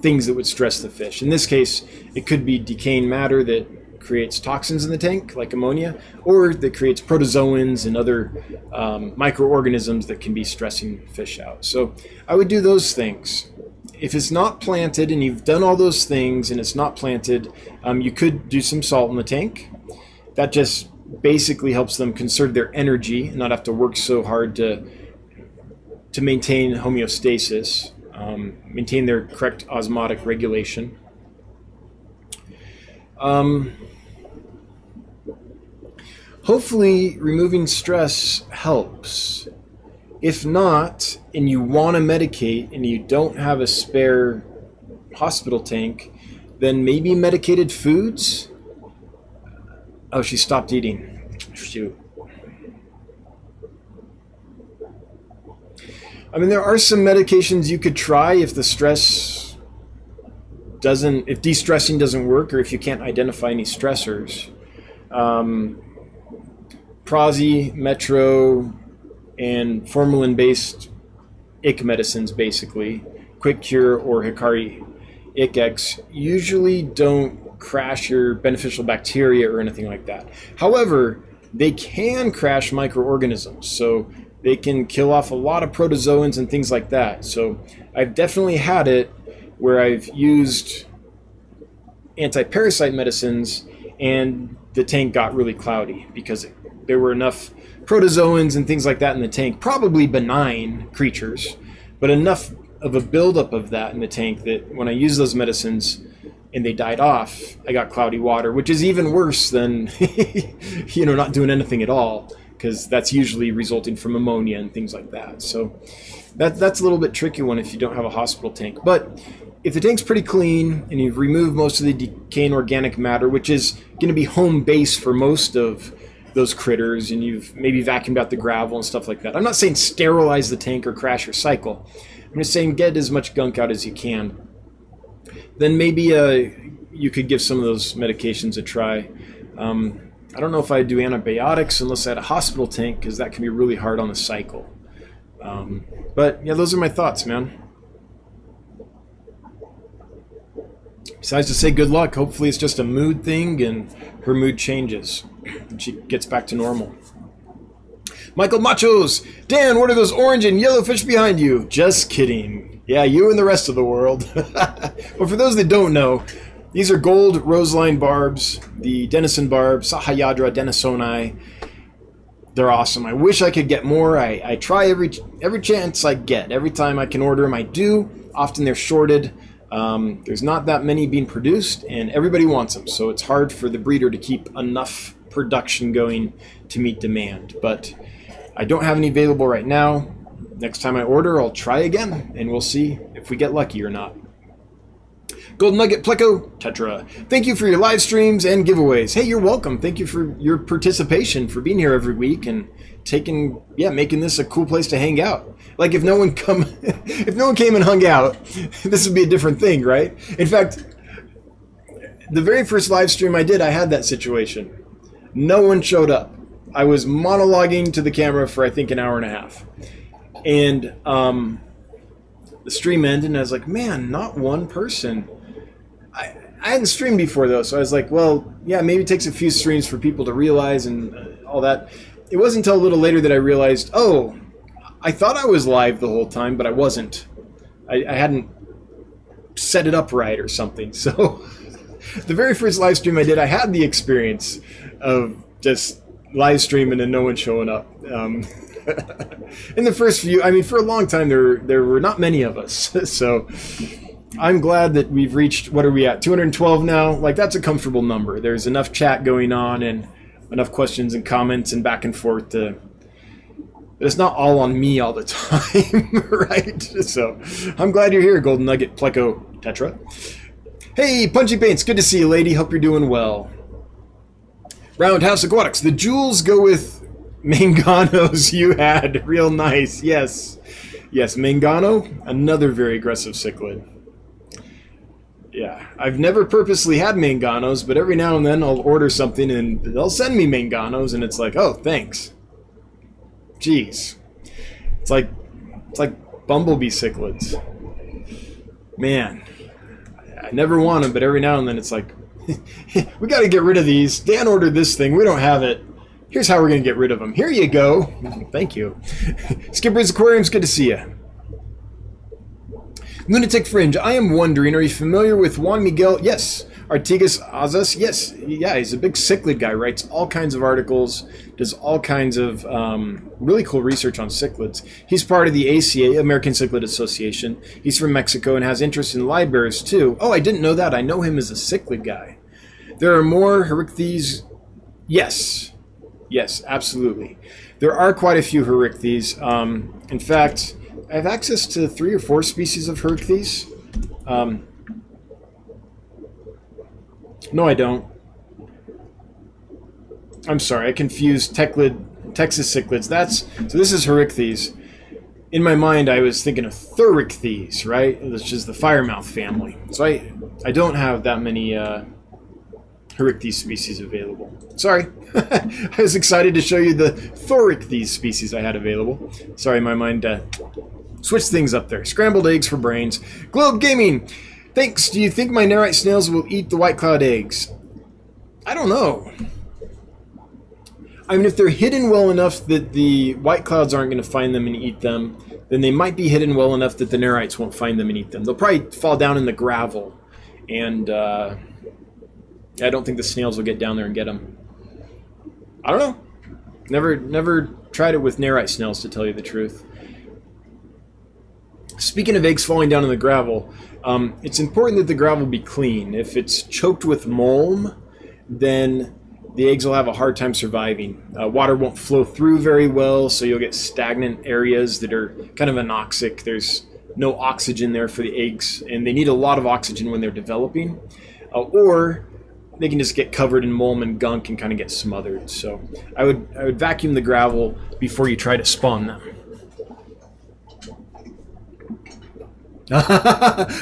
things that would stress the fish. In this case, it could be decaying matter that creates toxins in the tank, like ammonia, or that creates protozoans and other um, microorganisms that can be stressing fish out. So I would do those things. If it's not planted and you've done all those things and it's not planted, um, you could do some salt in the tank. That just basically helps them conserve their energy and not have to work so hard to, to maintain homeostasis. Um, maintain their correct osmotic regulation. Um, hopefully removing stress helps. If not, and you want to medicate and you don't have a spare hospital tank, then maybe medicated foods? Oh, she stopped eating. Shoot. I mean, there are some medications you could try if the stress doesn't, if de-stressing doesn't work, or if you can't identify any stressors. Um, Prozzy, Metro, and formalin-based ick medicines, basically, Quick Cure or Hikari IckX, usually don't crash your beneficial bacteria or anything like that. However, they can crash microorganisms. So they can kill off a lot of protozoans and things like that. So I've definitely had it where I've used anti-parasite medicines and the tank got really cloudy because there were enough protozoans and things like that in the tank, probably benign creatures, but enough of a buildup of that in the tank that when I used those medicines and they died off, I got cloudy water, which is even worse than you know, not doing anything at all, because that's usually resulting from ammonia and things like that. So that, that's a little bit tricky one if you don't have a hospital tank. But If the tank's pretty clean and you've removed most of the decaying organic matter, which is going to be home base for most of those critters, and you've maybe vacuumed out the gravel and stuff like that. I'm not saying sterilize the tank or crash your cycle. I'm just saying get as much gunk out as you can. Then maybe uh, you could give some of those medications a try. Um, I don't know if I do antibiotics unless I had a hospital tank, because that can be really hard on the cycle. Um, but yeah, those are my thoughts, man. Besides to say good luck, hopefully it's just a mood thing and her mood changes and she gets back to normal. Michael Machos, Dan, what are those orange and yellow fish behind you? Just kidding. Yeah, you and the rest of the world. But for those that don't know, these are gold roseline barbs, the denison barb, Sahayadra denisoni. They're awesome. I wish I could get more. I, I try every, every chance I get. Every time I can order them, I do. Often they're shorted. Um, there's not that many being produced, and everybody wants them, so it's hard for the breeder to keep enough production going to meet demand. But I don't have any available right now. Next time I order, I'll try again, and we'll see if we get lucky or not. Gold Nugget Pleco Tetra, thank you for your live streams and giveaways. Hey, you're welcome. Thank you for your participation, for being here every week, and taking, yeah, making this a cool place to hang out. Like if no one come, if no one came and hung out, this would be a different thing, right? In fact, the very first live stream I did, I had that situation. No one showed up. I was monologuing to the camera for I think an hour and a half, and um, the stream ended, and I was like, man, not one person. I I hadn't streamed before though, so I was like, well, yeah, maybe it takes a few streams for people to realize and uh, all that. It wasn't until a little later that I realized, oh, I thought I was live the whole time, but I wasn't. I, I hadn't set it up right or something. So the very first live stream I did, I had the experience of just live streaming and no one showing up. Um, in the first few, I mean, for a long time, there, there were not many of us. So I'm glad that we've reached, what are we at, two hundred twelve now? Like, that's a comfortable number. There's enough chat going on and enough questions and comments and back and forth to, but it's not all on me all the time, right? So I'm glad you're here, Golden Nugget Pleco Tetra. Hey, Punchy Paints, good to see you, lady. Hope you're doing well. Roundhouse Aquatics, the jewels go with manganos you had. Real nice, yes. Yes, mangano, another very aggressive cichlid. Yeah, I've never purposely had manganos, but every now and then I'll order something and they'll send me manganos, and it's like, oh, thanks. Jeez. It's like, it's like bumblebee cichlids. Man, I never want them, but every now and then it's like, we got to get rid of these. Dan ordered this thing. We don't have it. Here's how we're going to get rid of them. Here you go. Thank you. Skipper's Aquarium's, good to see you. Lunatic Fringe, I am wondering, are you familiar with Juan Miguel? Yes. Artigas Azas? Yes. Yeah, he's a big cichlid guy, writes all kinds of articles, does all kinds of um, really cool research on cichlids. He's part of the A C A, American Cichlid Association. He's from Mexico and has interest in live-bearers too. Oh, I didn't know that. I know him as a cichlid guy. There are more Herichthyes. Yes. Yes, absolutely. There are quite a few Herichthyes. Um, in fact, I have access to three or four species of Herichthyes. Um, no, I don't. I'm sorry, I confused Teclid, Texas cichlids. That's, so this is Herichthyes. In my mind, I was thinking of Thurichthyes, right? Which is the firemouth family. So I, I don't have that many uh, Herichthyes species available. Sorry, I was excited to show you the Thurichthyes species I had available. Sorry, my mind uh, switched things up there. Scrambled eggs for brains. Globe Gaming, thanks. Do you think my nerite snails will eat the white cloud eggs? I don't know. I mean, if they're hidden well enough that the white clouds aren't going to find them and eat them, then they might be hidden well enough that the nerites won't find them and eat them. They'll probably fall down in the gravel, and uh, I don't think the snails will get down there and get them. I don't know. Never, never tried it with nerite snails, to tell you the truth. Speaking of eggs falling down in the gravel, um, it's important that the gravel be clean. If it's choked with mulm, then the eggs will have a hard time surviving. Uh, water won't flow through very well, so you'll get stagnant areas that are kind of anoxic. There's no oxygen there for the eggs, and they need a lot of oxygen when they're developing, uh, or they can just get covered in mulm and gunk and kind of get smothered. So I would, I would vacuum the gravel before you try to spawn them.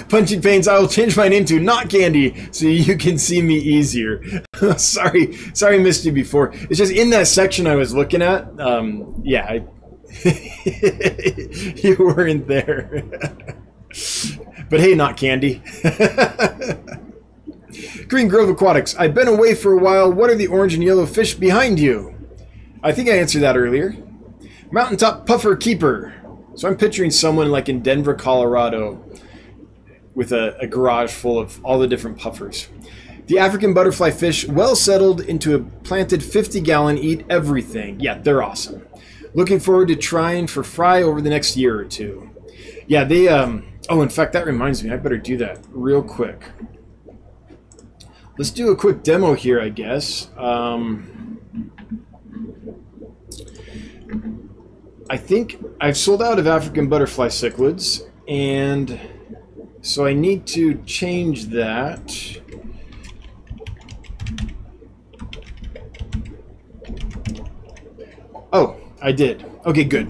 Punching Pains, I will change my name to Not Candy so you can see me easier. sorry, sorry missed you before. It's just in that section I was looking at, um, yeah, I, you weren't there. But hey, Not Candy. Green Grove Aquatics, I've been away for a while. What are the orange and yellow fish behind you? I think I answered that earlier. Mountaintop Puffer Keeper. So I'm picturing someone like in Denver, Colorado, with a, a garage full of all the different puffers. The African butterfly fish, well settled into a planted fifty gallon, eat everything. Yeah, they're awesome. Looking forward to trying for fry over the next year or two. Yeah, they, um, oh, in fact, that reminds me, I better do that real quick. Let's do a quick demo here, I guess. Um, I think I've sold out of African butterfly cichlids, and so I need to change that. Oh, I did. Okay, good.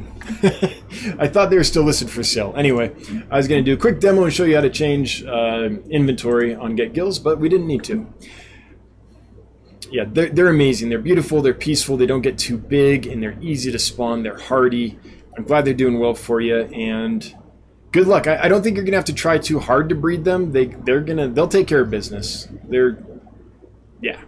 I thought they were still listed for sale. Anyway, I was going to do a quick demo and show you how to change uh, inventory on GetGills, but we didn't need to. Yeah, they're, they're amazing. They're beautiful. They're peaceful. They don't get too big, and they're easy to spawn. They're hardy. I'm glad they're doing well for you, and good luck. I, I don't think you're going to have to try too hard to breed them. They, they're gonna, they'll take care of business. They're, yeah.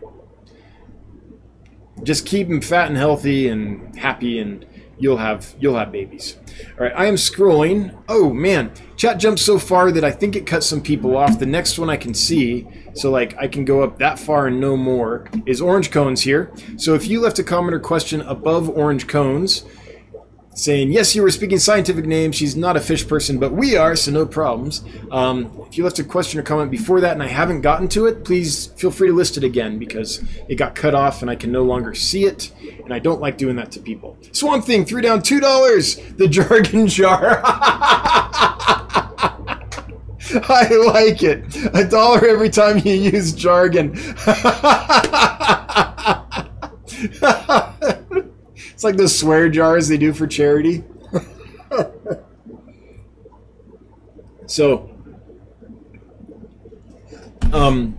Just keep them fat and healthy and happy, and you'll have you'll have babies. All right, I am scrolling. Oh man, chat jumped so far that I think it cut some people off. The next one I can see, so like I can go up that far and no more, is Orange Cones here. So if you left a comment or question above Orange Cones saying, yes, you were speaking scientific names, she's not a fish person, but we are, so no problems. Um, if you left a question or comment before that and I haven't gotten to it, please feel free to list it again, because it got cut off and I can no longer see it, and I don't like doing that to people. Swamp Thing threw down two dollars, the jargon jar. I like it. A dollar every time you use jargon. It's like those swear jars they do for charity. So, um,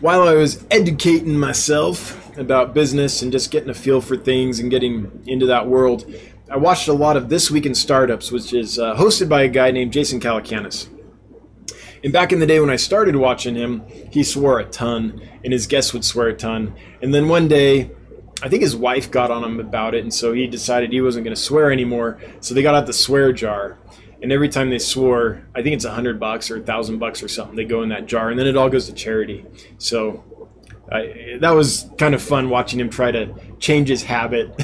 while I was educating myself about business and just getting a feel for things and getting into that world, I watched a lot of This Week in Startups, which is uh, hosted by a guy named Jason Calacanis. And back in the day when I started watching him, he swore a ton, and his guests would swear a ton. And then one day, I think his wife got on him about it, and so he decided he wasn't going to swear anymore. So they got out the swear jar, and every time they swore, I think it's a hundred bucks or a thousand bucks or something, they go in that jar, and then it all goes to charity. So I, that was kind of fun watching him try to change his habit.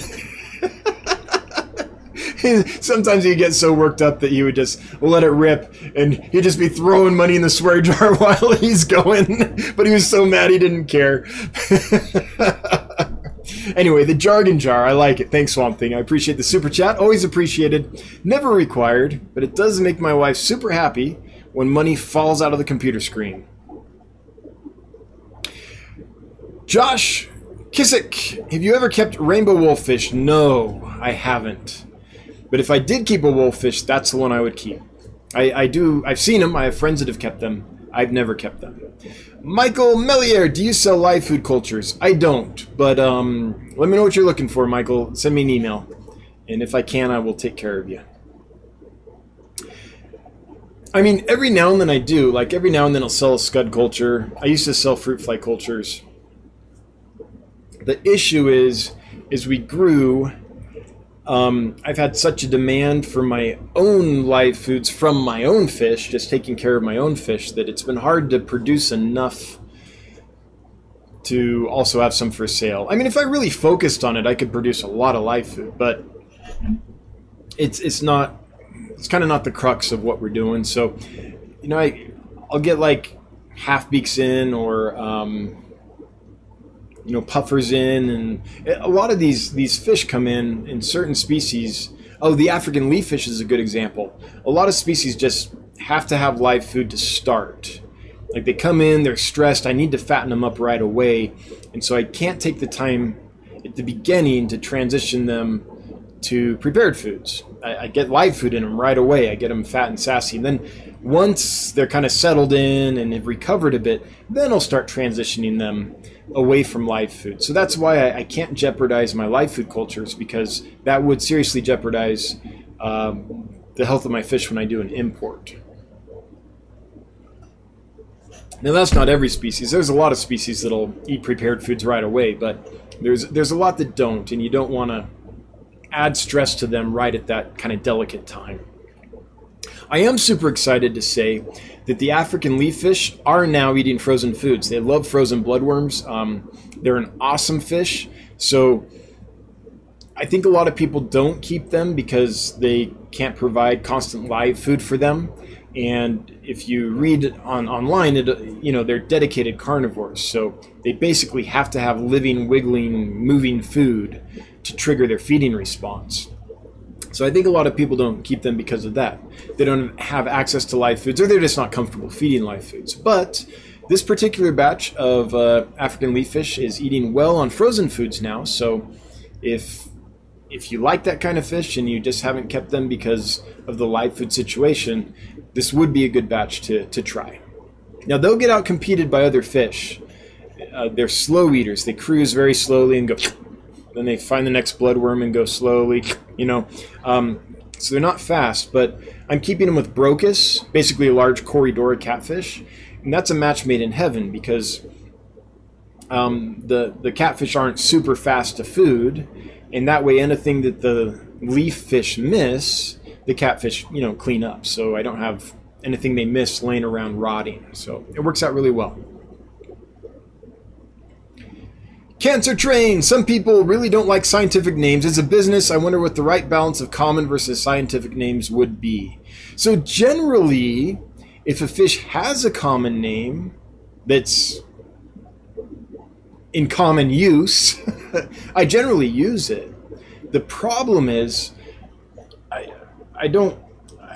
Sometimes he'd get so worked up that he would just let it rip, and he'd just be throwing money in the swear jar while he's going. But he was so mad he didn't care. Anyway, the jargon jar, I like it. Thanks, Swamp Thing. I appreciate the super chat. Always appreciated. Never required, but it does make my wife super happy when money falls out of the computer screen. Josh Kissick, have you ever kept rainbow wolffish? No, I haven't. But if I did keep a wolffish, that's the one I would keep. I, I do. I've seen them. I have friends that have kept them. I've never kept them. Michael Melier, do you sell live food cultures? I don't, but um, let me know what you're looking for, Michael. Send me an email, and if I can, I will take care of you. I mean, every now and then I do. Like, every now and then I'll sell a scud culture. I used to sell fruit fly cultures. The issue is, is we grew. Um, I've had such a demand for my own live foods from my own fish, just taking care of my own fish, that it's been hard to produce enough to also have some for sale. I mean, if I really focused on it, I could produce a lot of live food, but it's it's not, it's kind of not the crux of what we're doing. So, you know, I, I'll get like half beaks in, or um, you know, puffers in, and a lot of these these fish come in in certain species Oh, the African leaf fish is a good example. A lot of species just have to have live food to start. Like they come in, they're stressed, I need to fatten them up right away, and so I can't take the time at the beginning to transition them to prepared foods. I, I get live food in them right away, I get them fat and sassy, and then once they're kind of settled in and have recovered a bit, then I'll start transitioning them away from live food. So that's why I, I can't jeopardize my live food cultures, because that would seriously jeopardize um, the health of my fish when I do an import. Now that's not every species. There's a lot of species that'll eat prepared foods right away, but there's, there's a lot that don't, and you don't want to add stress to them right at that kind of delicate time. I am super excited to say that the African leaf fish are now eating frozen foods. They love frozen bloodworms. Um, they're an awesome fish. So I think a lot of people don't keep them because they can't provide constant live food for them. And if you read on online, it, you know, they're dedicated carnivores. So they basically have to have living, wiggling, moving food to trigger their feeding response. So I think a lot of people don't keep them because of that. They don't have access to live foods, or they're just not comfortable feeding live foods. But this particular batch of uh, African leaf fish is eating well on frozen foods now. So if if you like that kind of fish and you just haven't kept them because of the live food situation, this would be a good batch to, to try. Now they'll get out competed by other fish. Uh, they're slow eaters. They cruise very slowly and go, then they find the next bloodworm and go slowly, you know. Um, so they're not fast, but I'm keeping them with Brocus, basically a large Corydoras catfish, and that's a match made in heaven because um, the, the catfish aren't super fast to food, and that way anything that the leaf fish miss, the catfish, you know, clean up. So I don't have anything they miss laying around rotting. So it works out really well. Cancer Train! Some people really don't like scientific names. As a business, I wonder what the right balance of common versus scientific names would be. So generally, if a fish has a common name that's in common use, I generally use it. The problem is, I, I don't,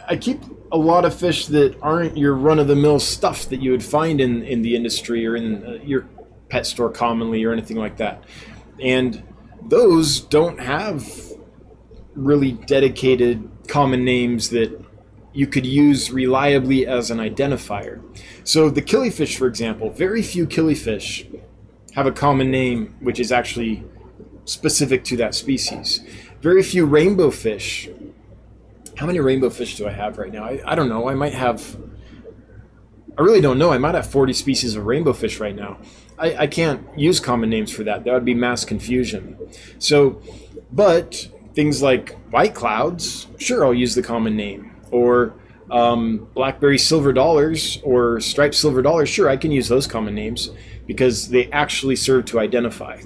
I keep a lot of fish that aren't your run-of-the-mill stuff that you would find in, in the industry or in uh, your pet store commonly or anything like that, and those don't have really dedicated common names that you could use reliably as an identifier. So the killifish, for example, very few killifish have a common name which is actually specific to that species. Very few rainbow fish. How many rainbow fish do I have right now? I, I don't know, I might have, I really don't know, I might have forty species of rainbow fish right now. I can't use common names for that. That would be mass confusion. So, but things like white clouds, sure, I'll use the common name. Or um, blackberry silver dollars or striped silver dollars, sure, I can use those common names because they actually serve to identify.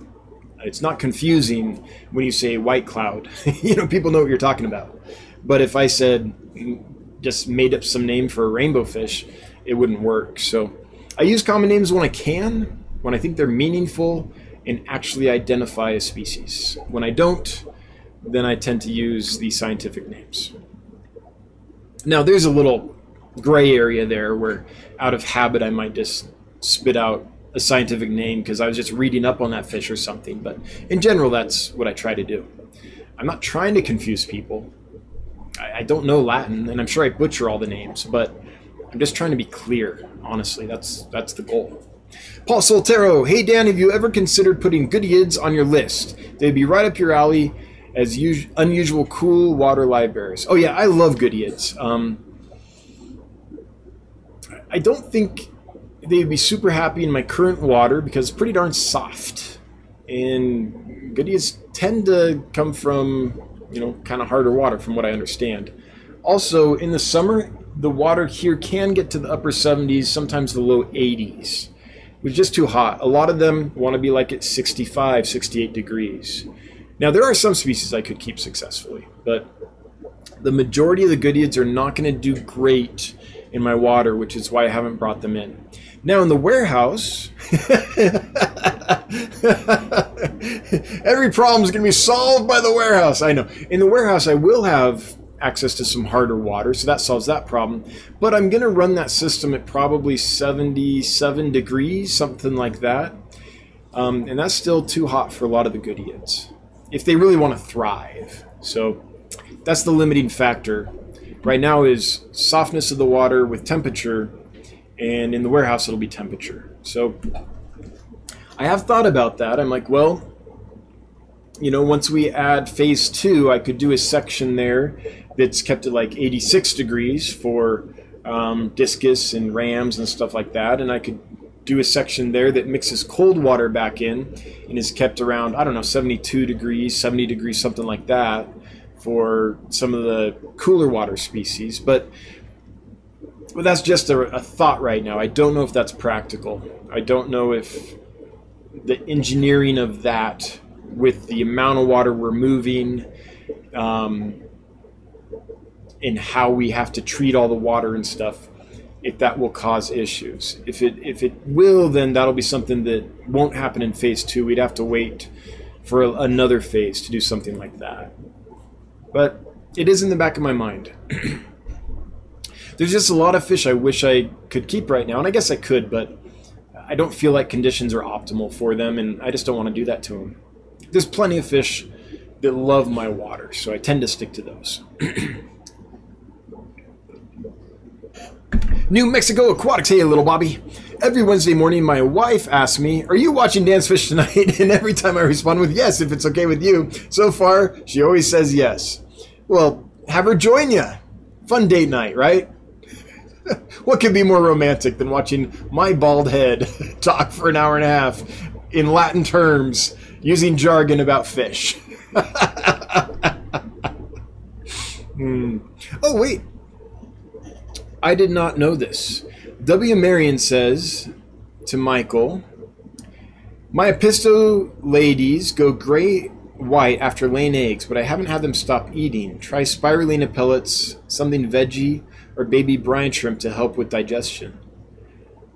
It's not confusing when you say white cloud. You know, people know what you're talking about. But if I said, just made up some name for a rainbow fish, it wouldn't work. So I use common names when I can, when I think they're meaningful and actually identify a species. When I don't, then I tend to use the scientific names. Now there's a little gray area there where out of habit I might just spit out a scientific name because I was just reading up on that fish or something, but in general that's what I try to do. I'm not trying to confuse people. I, I don't know Latin, and I'm sure I butcher all the names, but I'm just trying to be clear, honestly. That's, that's the goal. Paul Soltero, hey Dan, have you ever considered putting goodyids on your list? They'd be right up your alley as unusual cool water live bearers. Oh yeah, I love goodyids. Um, I don't think they'd be super happy in my current water because it's pretty darn soft. And goodyids tend to come from, you know, kind of harder water from what I understand. Also, in the summer, the water here can get to the upper seventies, sometimes the low eighties. It was just too hot. A lot of them want to be like at sixty-five, sixty-eight degrees. Now there are some species I could keep successfully, but the majority of the goodyids are not going to do great in my water, which is why I haven't brought them in. Now in the warehouse, Every problem is going to be solved by the warehouse. I know. In the warehouse, I will have access to some harder water, so that solves that problem. But I'm going to run that system at probably seventy-seven degrees, something like that. Um, and that's still too hot for a lot of the goodiods, if they really want to thrive. So that's the limiting factor right now, is softness of the water with temperature, and in the warehouse it'll be temperature. So I have thought about that. I'm like, well, you know, once we add phase two, I could do a section there that's kept at like eighty-six degrees for um, discus and rams and stuff like that, and I could do a section there that mixes cold water back in and is kept around, I don't know, seventy-two degrees, seventy degrees, something like that, for some of the cooler water species. But well, that's just a, a thought right now. I don't know if that's practical. I don't know if the engineering of that with the amount of water we're moving um, and how we have to treat all the water and stuff, if that will cause issues. If it, if it will, then that'll be something that won't happen in phase two. We'd have to wait for a, another phase to do something like that. But it is in the back of my mind. There's just a lot of fish I wish I could keep right now, and I guess I could, but I don't feel like conditions are optimal for them, and I just don't want to do that to them. There's plenty of fish that love my water, so I tend to stick to those. New Mexico Aquatics. Hey, little Bobby. Every Wednesday morning, my wife asks me, are you watching Dance Fish tonight? And every time I respond with yes, if it's okay with you. So far, she always says yes. Well, have her join you. Fun date night, right? What could be more romantic than watching my bald head talk for an hour and a half in Latin terms using jargon about fish? hmm. Oh, wait. I did not know this. W. Marion says to Michael, my episto ladies go gray white after laying eggs, but I haven't had them stop eating. Try spirulina pellets, something veggie, or baby brine shrimp to help with digestion.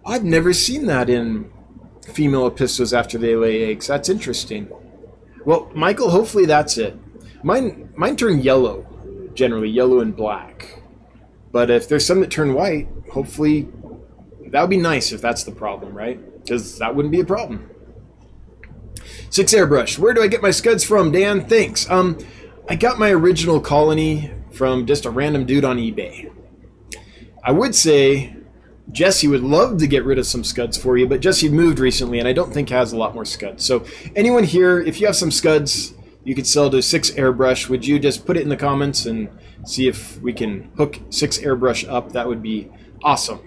I've never seen that in female epistos after they lay eggs. That's interesting. Well, Michael, hopefully that's it. Mine, mine turn yellow, generally yellow and black. But if there's some that turn white, hopefully that would be nice if that's the problem, right? Because that wouldn't be a problem. Six Airbrush. Where do I get my scuds from, Dan? Thanks. Um, I got my original colony from just a random dude on eBay. I would say Jesse would love to get rid of some scuds for you, but Jesse moved recently and I don't think has a lot more scuds. So anyone here, if you have some scuds you could sell to Six Airbrush, would you just put it in the comments and see if we can hook Six Airbrush up? That would be awesome.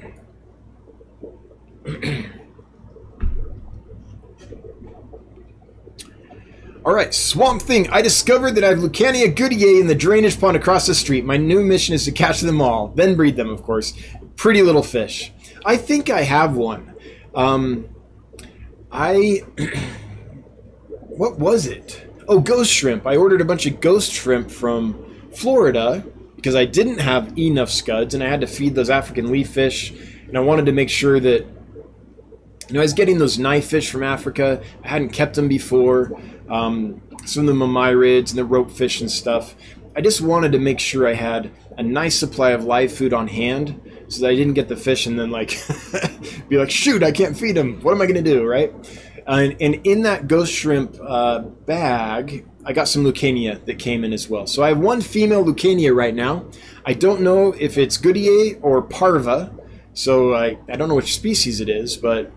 All right, Swamp Thing. I discovered that I have Lucania goodiae in the drainage pond across the street. My new mission is to catch them all, then breed them, of course. Pretty little fish. I think I have one. Um, I... what was it? Oh, ghost shrimp. I ordered a bunch of ghost shrimp from Florida because I didn't have enough scuds and I had to feed those African leaf fish, and I wanted to make sure that, you know, I was getting those knife fish from Africa. I hadn't kept them before. Um, some of the mamirids and the rope fish and stuff. I just wanted to make sure I had a nice supply of live food on hand so that I didn't get the fish and then like be like, shoot, I can't feed them. What am I going to do, right? And, and in that ghost shrimp uh, bag, I got some Lucania that came in as well. So I have one female Lucania right now. I don't know if it's Goodiae or Parva, so I, I don't know which species it is, but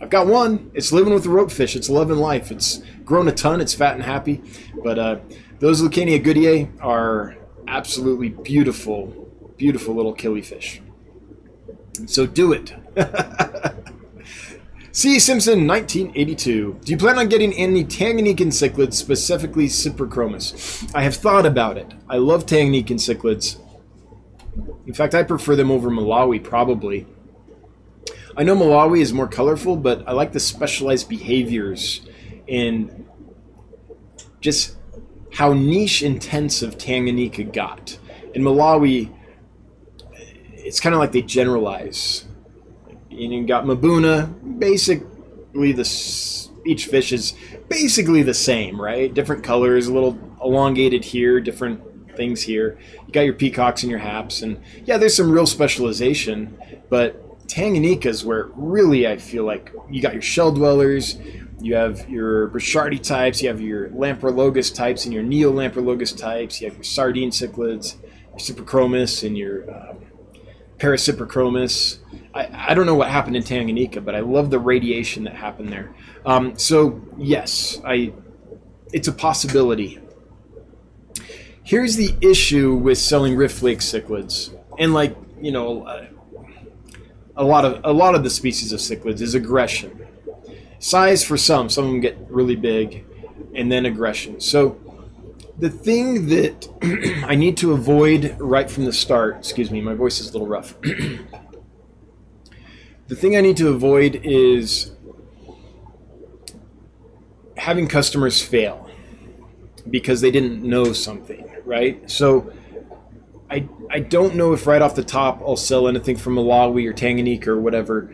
I've got one. It's living with the rope fish. It's loving life. It's grown a ton. It's fat and happy. But uh, those Lucania Goodiae are absolutely beautiful, beautiful little killifish. So do it. C. Simpson, nineteen eighty-two. Do you plan on getting any Tanganyikan cichlids, specifically Cyprochromis? I have thought about it. I love Tanganyikan cichlids. In fact, I prefer them over Malawi, probably. I know Malawi is more colorful, but I like the specialized behaviors and just how niche intensive Tanganyika got. In Malawi, it's kind of like they generalize. And you got Mabuna, basically the each fish is basically the same, right? Different colors, a little elongated here, different things here. You got your peacocks and your haps, and yeah, there's some real specialization, but Tanganika's where really I feel like you got your shell dwellers, you have your Brachardi types, you have your Lamprologus types and your Neolamprologus types, you have your sardine cichlids, your Cyprochromis, and your um, Paracyprochromis. I, I don't know what happened in Tanganyika, but I love the radiation that happened there. Um, so yes, I, it's a possibility. Here's the issue with selling rift flake cichlids, and like you know, a, a lot of a lot of the species of cichlids is aggression, size for some. Some of them get really big, and then aggression. So the thing that I need to avoid right from the start. Excuse me, my voice is a little rough. The thing I need to avoid is having customers fail because they didn't know something, right? So I, I don't know if right off the top I'll sell anything from Malawi or Tanganyika or whatever,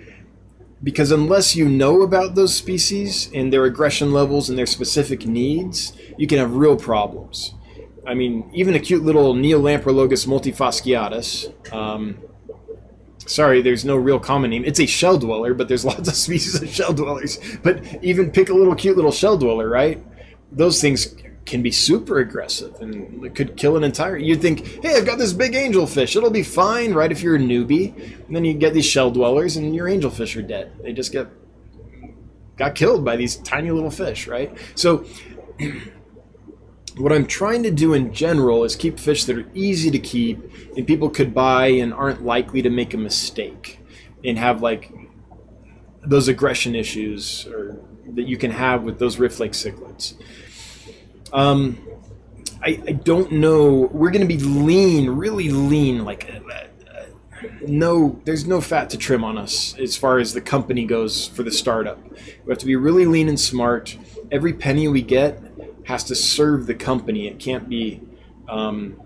because unless you know about those species and their aggression levels and their specific needs, you can have real problems. I mean, even a cute little Neolamprologus multifasciatus, um, sorry, there's no real common name. It's a shell dweller, but there's lots of species of shell dwellers. But even pick a little cute little shell dweller, right? Those things can be super aggressive and could kill an entire... You'd think, hey, I've got this big angelfish. It'll be fine, right, if you're a newbie. And then you get these shell dwellers and your angelfish are dead. They just get got killed by these tiny little fish, right? So what I'm trying to do in general is keep fish that are easy to keep and people could buy and aren't likely to make a mistake and have like those aggression issues or that you can have with those rift flake cichlids. Um, I, I don't know. We're going to be lean, really lean. Like uh, uh, no, there's no fat to trim on us as far as the company goes for the startup. We have to be really lean and smart. Every penny we get has to serve the company. It can't be um,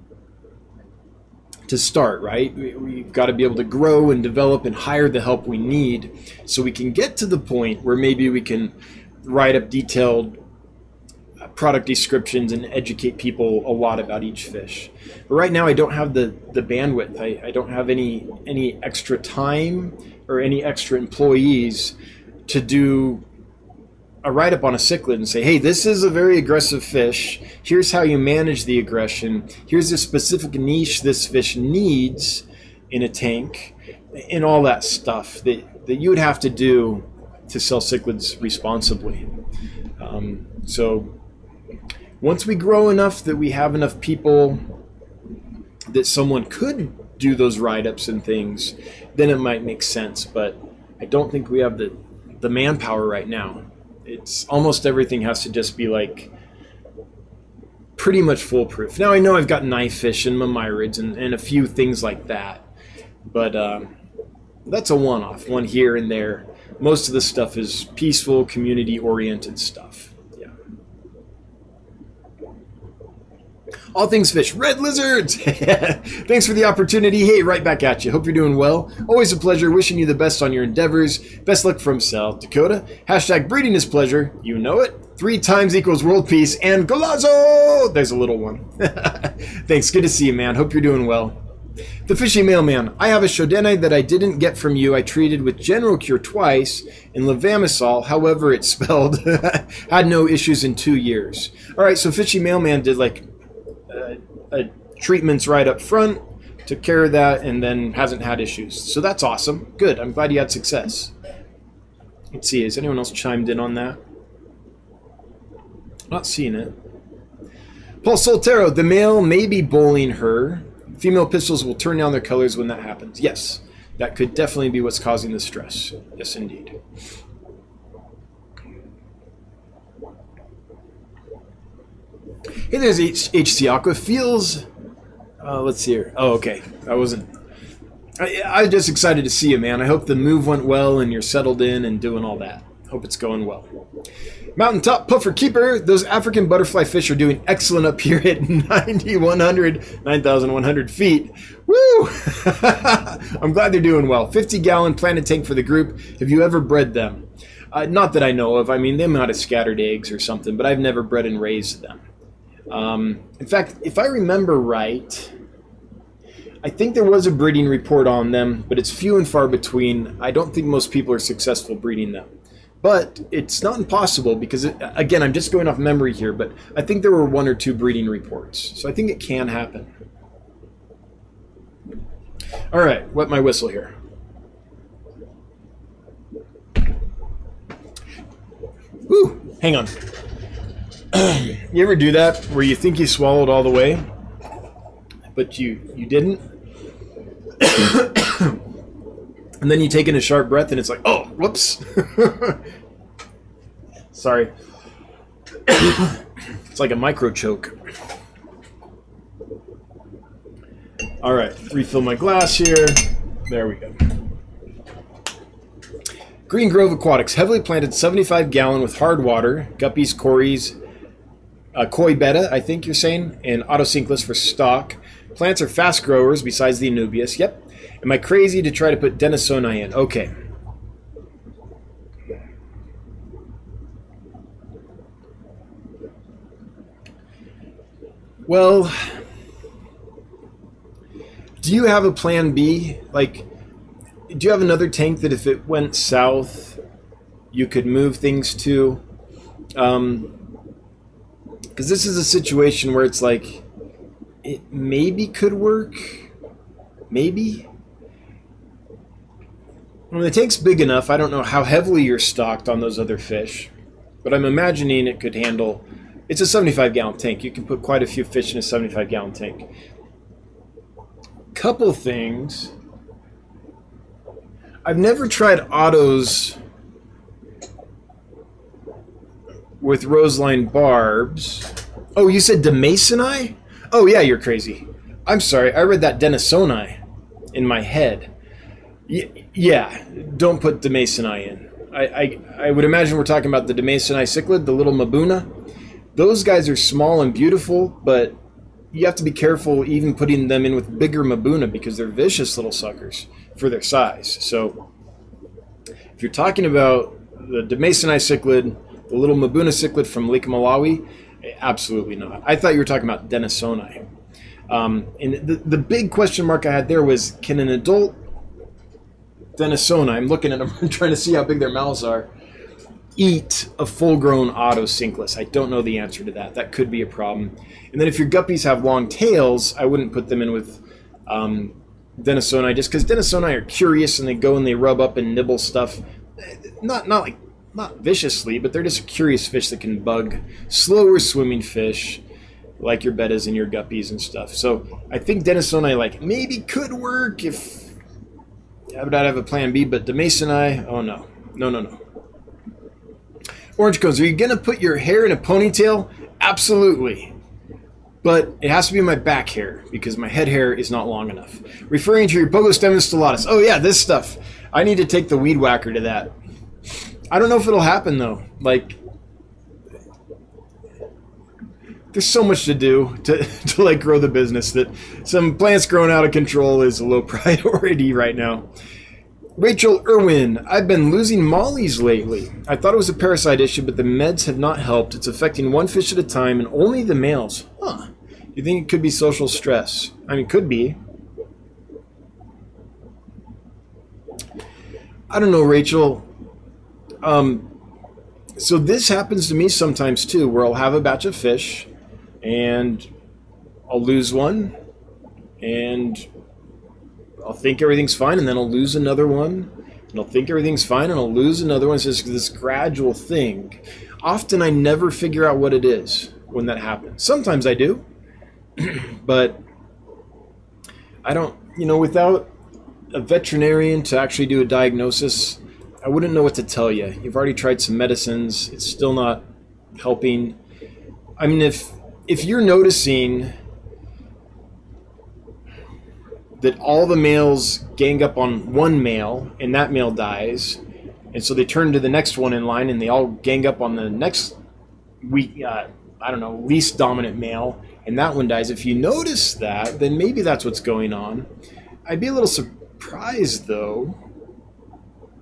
to start, right? We, we've got to be able to grow and develop and hire the help we need so we can get to the point where maybe we can write up detailed product descriptions and educate people a lot about each fish. But right now I don't have the, the bandwidth. I, I don't have any, any extra time or any extra employees to do a write-up on a cichlid and say, hey, this is a very aggressive fish. Here's how you manage the aggression. Here's the specific niche this fish needs in a tank, and all that stuff that, that you would have to do to sell cichlids responsibly. Um, so once we grow enough that we have enough people that someone could do those write-ups and things, then it might make sense. But I don't think we have the, the manpower right now. It's almost everything has to just be like pretty much foolproof. Now I know I've got knife fish and mammirids and, and a few things like that, but um, that's a one-off, one here and there. Most of the stuff is peaceful, community-oriented stuff. Yeah. All things fish, red lizards. Thanks for the opportunity. Hey, right back at you. Hope you're doing well. Always a pleasure. Wishing you the best on your endeavors. Best luck from South Dakota. Hashtag breeding is pleasure. You know it. Three times equals world peace and golazo. There's a little one. Thanks. Good to see you, man. Hope you're doing well. The Fishy Mailman. I have a Chardonnay that I didn't get from you. I treated with General Cure twice and levamisole, however it's spelled. Had no issues in two years. All right, so Fishy Mailman did like Uh, uh, treatments right up front, took care of that, and then hasn't had issues. So that's awesome. Good. I'm glad you had success. Let's see. Has anyone else chimed in on that? Not seeing it. Paul Soltero. The male may be bullying her. Female pistols will turn down their colors when that happens. Yes. That could definitely be what's causing the stress. Yes, indeed. Hey, there's H C Aqua Feels. Uh, let's see here. Oh, okay. I wasn't. I, I'm just excited to see you, man. I hope the move went well and you're settled in and doing all that. Hope it's going well. Mountaintop Puffer Keeper. Those African butterfly fish are doing excellent up here at nine thousand one hundred feet. Woo! I'm glad they're doing well. fifty gallon planet tank for the group. Have you ever bred them? Uh, not that I know of. I mean, they might have scattered eggs or something, but I've never bred and raised them. Um, in fact, if I remember right, I think there was a breeding report on them, but it's few and far between. I don't think most people are successful breeding them. But it's not impossible because, it, again, I'm just going off memory here, but I think there were one or two breeding reports. So I think it can happen. All right, wet my whistle here. Woo, hang on. You ever do that where you think you swallowed all the way, but you, you didn't? And then you take in a sharp breath and it's like, oh, whoops. Sorry. It's like a micro choke. All right, refill my glass here. There we go. Green Grove Aquatics, heavily planted seventy-five gallon with hard water, guppies, cories, uh, koi betta, I think you're saying, and autosynclus for stock. Plants are fast growers besides the Anubius. Yep. Am I crazy to try to put Denisoni in? Okay. Well, do you have a plan B? Like, do you have another tank that if it went south, you could move things to? Um, because this is a situation where it's like, it maybe could work. Maybe. When the tank's big enough, I don't know how heavily you're stocked on those other fish, but I'm imagining it could handle. It's a seventy-five gallon tank. You can put quite a few fish in a seventy-five gallon tank. Couple things. I've never tried autos with roseline barbs. Oh, you said Demasoni? Oh, yeah, you're crazy. I'm sorry. I read that Denisoni in my head. Y yeah, don't put Demasoni in. I, I, I would imagine we're talking about the Demasoni cichlid, the little Mabuna. Those guys are small and beautiful, but you have to be careful even putting them in with bigger Mabuna because they're vicious little suckers for their size. So if you're talking about the Demasoni cichlid, the little Mabuna cichlid from Lake Malawi, absolutely not. I thought you were talking about Denisoni. Um, and the, the big question mark I had there was, can an adult Denisoni, I'm looking at them, I'm trying to see how big their mouths are, eat a full-grown autosynclus? I don't know the answer to that. That could be a problem. And then if your guppies have long tails, I wouldn't put them in with um, Denisoni, just because Denisoni are curious and they go and they rub up and nibble stuff. Not, not, like, not viciously, but they're just a curious fish that can bug slower swimming fish like your bettas and your guppies and stuff. So I think Denisoni, like, maybe could work if... I would not have a plan B, but Demasoni, oh no. No, no, no. Orange cones, are you going to put your hair in a ponytail? Absolutely. But it has to be my back hair because my head hair is not long enough. Referring to your pogo stem and stellatus. Oh yeah, this stuff. I need to take the weed whacker to that. I don't know if it'll happen though. Like, there's so much to do to, to like grow the business that some plants growing out of control is a low priority right now. Rachel Irwin, I've been losing mollies lately. I thought it was a parasite issue, but the meds have not helped. It's affecting one fish at a time and only the males. Huh. Do you think it could be social stress? I mean, could be. I don't know, Rachel. Um, so this happens to me sometimes too, where I'll have a batch of fish and I'll lose one and I'll think everything's fine and then I'll lose another one and I'll think everything's fine and I'll lose another one. It's just this gradual thing. Often I never figure out what it is when that happens. Sometimes I do, but I don't, you know, without a veterinarian to actually do a diagnosis, I wouldn't know what to tell you. You've already tried some medicines. It's still not helping. I mean, if if you're noticing that all the males gang up on one male and that male dies, and so they turn to the next one in line and they all gang up on the next weak, uh, I don't know, least dominant male, and that one dies. If you notice that, then maybe that's what's going on. I'd be a little surprised though.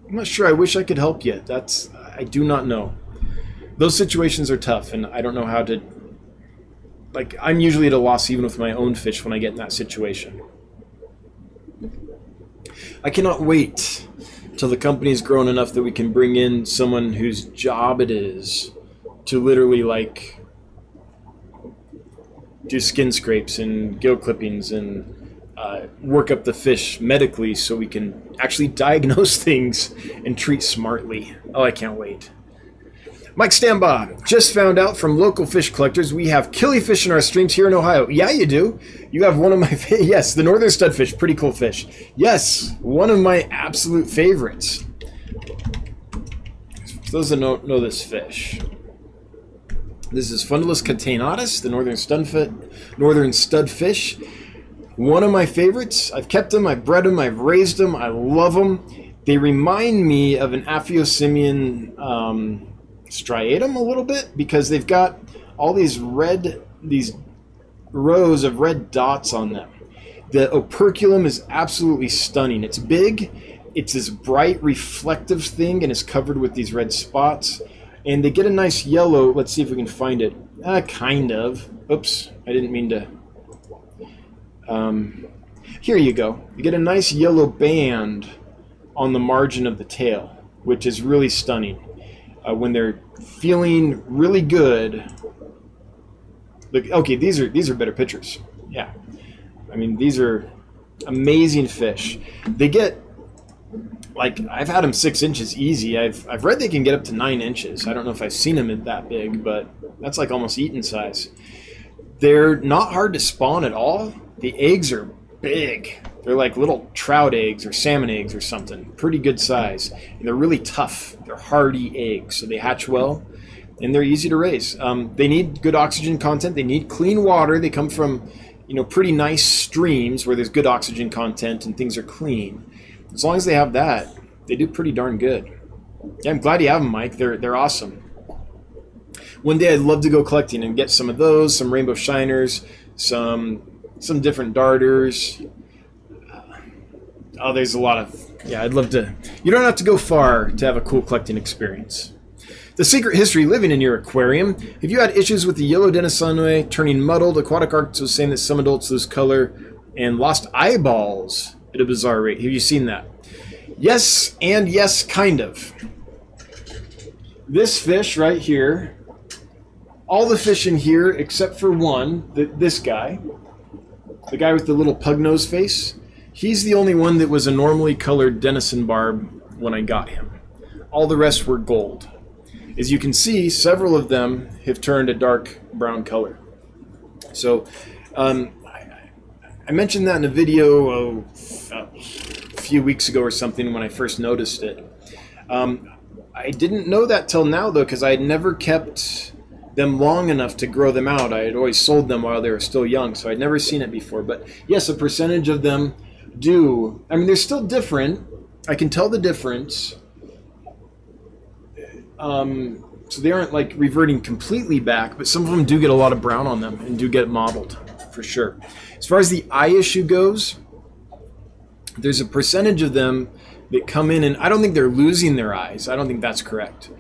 I'm not sure. I wish I could help you. That's I do not know. Those situations are tough, and I don't know how to... Like, I'm usually at a loss even with my own fish when I get in that situation. I cannot wait till the company's grown enough that we can bring in someone whose job it is to literally, like, do skin scrapes and gill clippings and uh, work up the fish medically so we can actually diagnose things and treat smartly. Oh, I can't wait. Mike Stambaugh, just found out from local fish collectors we have killifish in our streams here in Ohio. Yeah, you do. You have one of my favorites. Yes, the northern studfish, pretty cool fish. Yes, one of my absolute favorites. For those that don't know this fish, this is Fundulus catainatus, the northern studfish. Northern studfish, one of my favorites. I've kept them, I've bred them, I've raised them, I love them. They remind me of an Aphiosimien. Um, striatum a little bit, because they've got all these red, these rows of red dots on them. The operculum is absolutely stunning. It's big, it's this bright reflective thing, and it's covered with these red spots, and they get a nice yellow. Let's see if we can find it. Ah, kind of. Oops, I didn't mean to. Um, here you go. You get a nice yellow band on the margin of the tail, which is really stunning. Uh, when they're feeling really good, look. Okay, these are these are better pictures. Yeah, I mean, these are amazing fish. They get, like, I've had them six inches easy. I've I've read they can get up to nine inches. I don't know if I've seen them that big, but that's like almost Eton size. They're not hard to spawn at all. The eggs are big. They're like little trout eggs or salmon eggs or something. Pretty good size. And they're really tough. They're hardy eggs, so they hatch well, and they're easy to raise. Um, they need good oxygen content. They need clean water. They come from, you know, pretty nice streams where there's good oxygen content and things are clean. As long as they have that, they do pretty darn good. Yeah, I'm glad you have them, Mike. They're they're awesome. One day I'd love to go collecting and get some of those, some Rainbow Shiners, some some different darters. Oh, there's a lot of, yeah, I'd love to. You don't have to go far to have a cool collecting experience. The secret history living in your aquarium. Have you had issues with the yellow Denisonoi turning muddled? Aquatic Arts was saying that some adults lose color and lost eyeballs at a bizarre rate. Have you seen that? Yes, and yes, kind of. This fish right here, all the fish in here except for one, the, this guy, the guy with the little pug nose face, he's the only one that was a normally colored Denison barb when I got him. All the rest were gold. As you can see, several of them have turned a dark brown color. So um, I, I mentioned that in a video oh, a few weeks ago or something when I first noticed it. Um, I didn't know that till now, though, because I had never kept them long enough to grow them out. I had always sold them while they were still young, so I'd never seen it before. But yes, a percentage of them do. I mean, they're still different. I can tell the difference. Um, so they aren't like reverting completely back, but some of them do get a lot of brown on them and do get mottled for sure. As far as the eye issue goes, there's a percentage of them that come in, and I don't think they're losing their eyes. I don't think that's correct.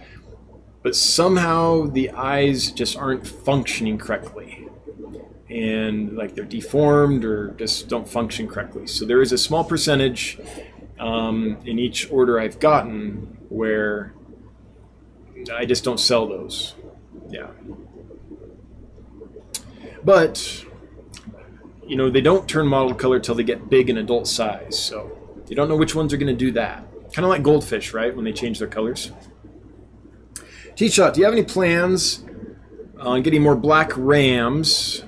But somehow the eyes just aren't functioning correctly. And like they're deformed or just don't function correctly. So there is a small percentage um, in each order I've gotten where I just don't sell those. Yeah. But, you know, they don't turn mottled color till they get big in adult size. So you don't know which ones are going to do that. Kind of like goldfish, right? When they change their colors. T-Shot, do you have any plans on getting more black rams?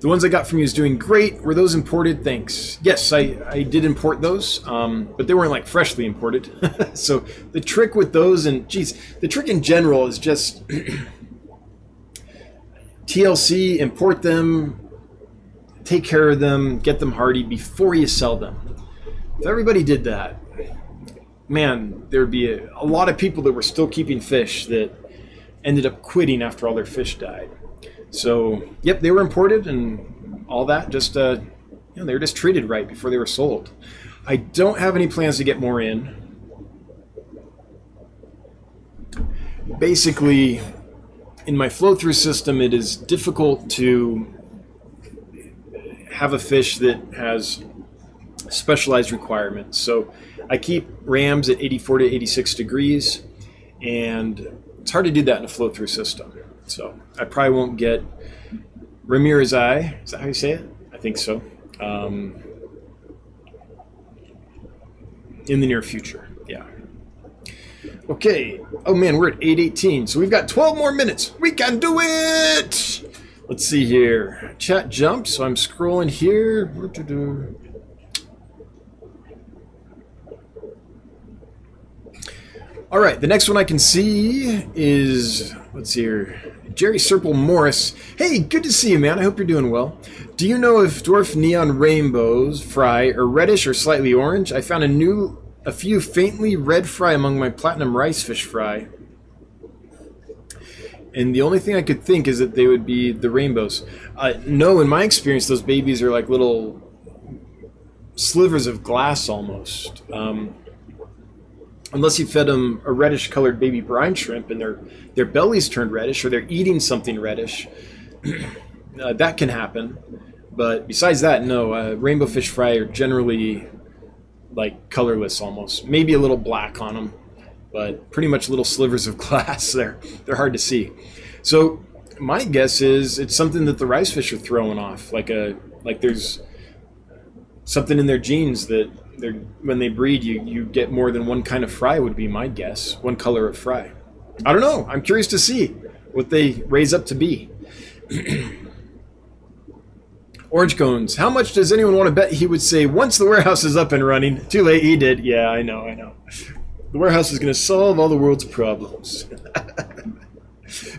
The ones I got from you is doing great. Were those imported? Thanks. Yes, I, I did import those, um, but they weren't like freshly imported. So the trick with those, and geez, the trick in general is just T L C, import them, take care of them, get them hardy before you sell them. If everybody did that, man, there'd be a, a lot of people that were still keeping fish that ended up quitting after all their fish died. So, yep, they were imported and all that. Just, uh, you know, they were just treated right before they were sold. I don't have any plans to get more in. basically, in my flow-through system, it is difficult to have a fish that has specialized requirements. So I keep rams at eighty-four to eighty-six degrees, and it's hard to do that in a flow-through system. So I probably won't get Ramirez eye. Is that how you say it? I think so. Um, in the near future, yeah. Okay, oh man, we're at eight eighteen, so we've got twelve more minutes. We can do it! Let's see here. Chat jump, so I'm scrolling here. All right, the next one I can see is, let's see here, Jerry Serple Morris. Hey, good to see you, man. I hope you're doing well. Do you know if dwarf neon rainbows fry are reddish or slightly orange? I found a new... a few faintly red fry among my platinum rice fish fry. And the only thing I could think is that they would be the rainbows. Uh, no, in my experience, those babies are like little slivers of glass almost. Um, unless you fed them a reddish colored baby brine shrimp and their, their bellies turned reddish or they're eating something reddish, uh, that can happen. But besides that, no, uh, rainbow fish fry are generally like colorless almost, maybe a little black on them, but pretty much little slivers of glass there. They're hard to see. So my guess is it's something that the rice fish are throwing off, like a like there's something in their genes that they're, when they breed, you, you get more than one kind of fry would be my guess, one color of fry. I don't know, I'm curious to see what they raise up to be. Orange cones. How much does anyone want to bet he would say once the warehouse is up and running? Too late, he did. Yeah, I know, I know. The warehouse is going to solve all the world's problems.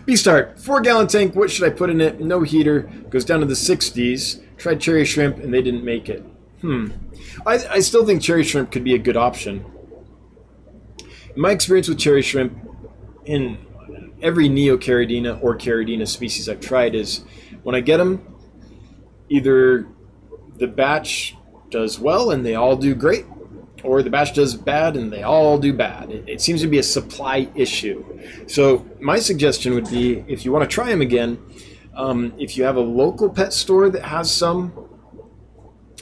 B-Start. Four-gallon tank. What should I put in it? No heater. Goes down to the sixties. Tried cherry shrimp, and they didn't make it. Hmm. I, I still think cherry shrimp could be a good option. In my experience with cherry shrimp, in every Neocaridina or Caridina species I've tried is when I get them, either the batch does well and they all do great, or the batch does bad and they all do bad. It, it seems to be a supply issue. So my suggestion would be, if you want to try them again, um, if you have a local pet store that has some,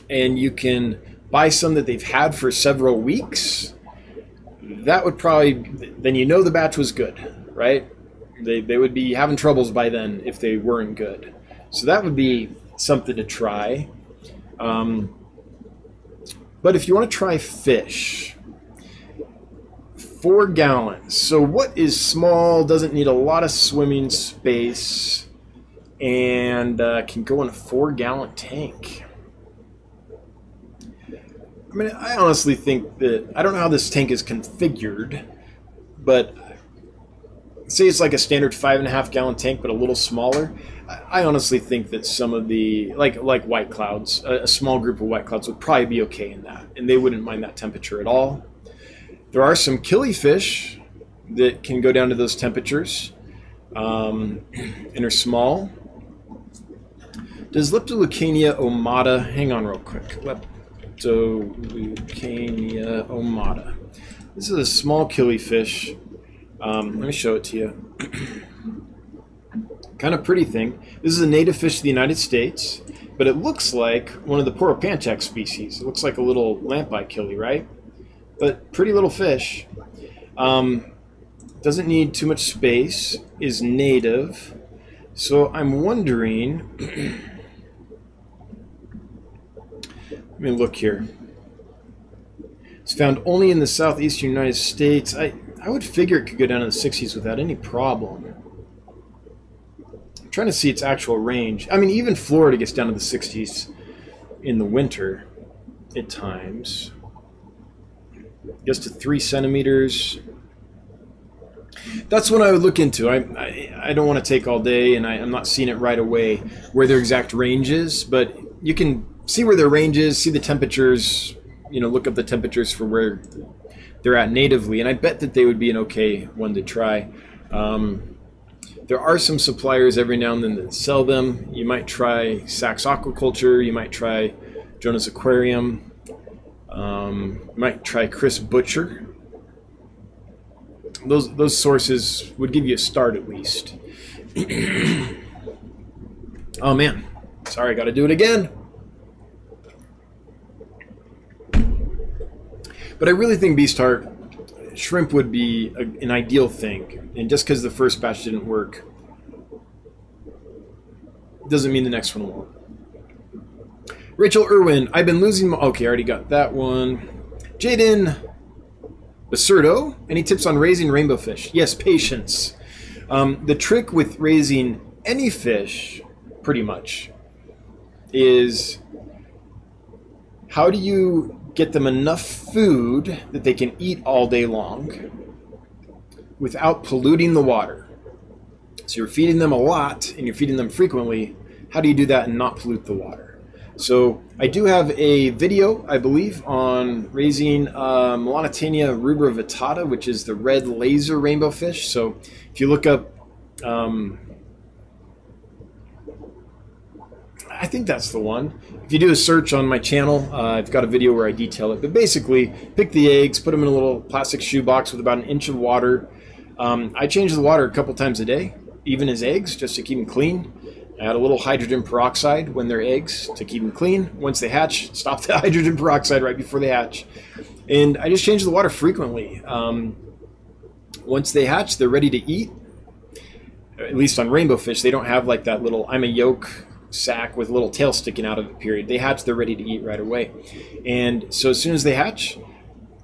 and you can buy some that they've had for several weeks, that would probably, then you know the batch was good, right? They, they would be having troubles by then if they weren't good. So that would be something to try. Um, but if you want to try fish, four gallons. So what is small, doesn't need a lot of swimming space, and uh, can go in a four gallon tank? I mean, I honestly think that, I don't know how this tank is configured, but say it's like a standard five and a half gallon tank, but a little smaller. I honestly think that some of the, like like white clouds, a, a small group of white clouds would probably be okay in that, and they wouldn't mind that temperature at all. There are some killifish that can go down to those temperatures, um, and are small. Does Leptoleucania omata, hang on real quick, Leptoleucania omata. This is a small killifish. Um, let me show it to you. Kind of pretty thing. This is a native fish to the United States, but it looks like one of the Poropanchak species. It looks like a little lamp-eyed killie, right? But pretty little fish. Um, doesn't need too much space, is native. So I'm wondering, let me look here. It's found only in the southeastern United States. I, I would figure it could go down to the sixties without any problem. Trying to see its actual range. I mean, even Florida gets down to the sixties in the winter at times. Gets to three centimeters. That's what I would look into. I I, I don't want to take all day, and I, I'm not seeing it right away where their exact range is, but you can see where their range is, see the temperatures, you know, look up the temperatures for where they're at natively, and I bet that they would be an okay one to try. Um, There are some suppliers every now and then that sell them. You might try Sachs Aquaculture. You might try Jonah's Aquarium. Um, you might try Chris Butcher. those those sources would give you a start at least. Oh man, sorry, got to do it again. But I really think beast heart shrimp would be a, an ideal thing, and just because the first batch didn't work doesn't mean the next one won't. Rachel Irwin, I've been losing my... Okay, I already got that one. Jaden Basurdo, any tips on raising rainbow fish? Yes, patience. Um, the trick with raising any fish, pretty much, is how do you get them enough food that they can eat all day long without polluting the water? So you're feeding them a lot, and you're feeding them frequently. How do you do that and not pollute the water? So I do have a video, I believe, on raising uh, Melanotania rubra vittata, which is the red laser rainbow fish. So if you look up, um, I think that's the one. If you do a search on my channel, uh, I've got a video where I detail it. But basically, pick the eggs, put them in a little plastic shoe box with about an inch of water. Um, I change the water a couple times a day, even as eggs, just to keep them clean. Add a little hydrogen peroxide when they're eggs to keep them clean. Once they hatch, stop the hydrogen peroxide right before they hatch. And I just change the water frequently. Um, once they hatch, they're ready to eat. At least on rainbow fish, they don't have like that little I'm a yolk sack with a little tail sticking out of it period. They hatch, they're ready to eat right away. And so as soon as they hatch,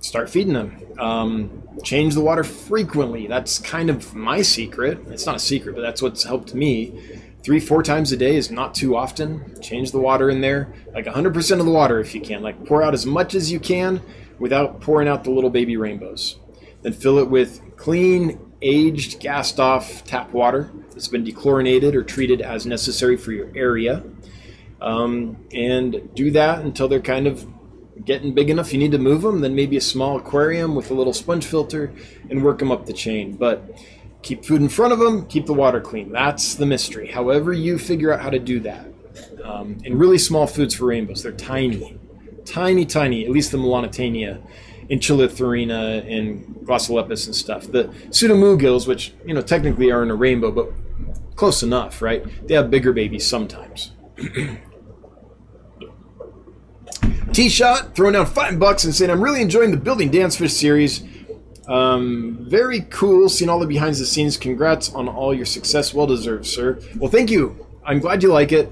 start feeding them. Um, change the water frequently. That's kind of my secret. It's not a secret, but that's what's helped me. Three, four times a day is not too often. Change the water in there, like one hundred percent of the water if you can. Like pour out as much as you can without pouring out the little baby rainbows. Then fill it with clean, aged, gassed off tap water that's been dechlorinated or treated as necessary for your area. Um, and do that until they're kind of getting big enough you need to move them. Then maybe a small aquarium with a little sponge filter and work them up the chain. But keep food in front of them, keep the water clean. That's the mystery. However you figure out how to do that. Um, and really small foods for rainbows. They're tiny, tiny, tiny, at least the Melanotania and Chilotherina and Glossolepis and stuff. The pseudomugils, which, you know, technically are in a rainbow, but close enough, right? They have bigger babies sometimes. T-Shot throwing down five bucks and saying, I'm really enjoying the Building Dance Fish series. Um, very cool seeing all the behind the scenes. Congrats on all your success. Well deserved, sir. Well, thank you. I'm glad you like it.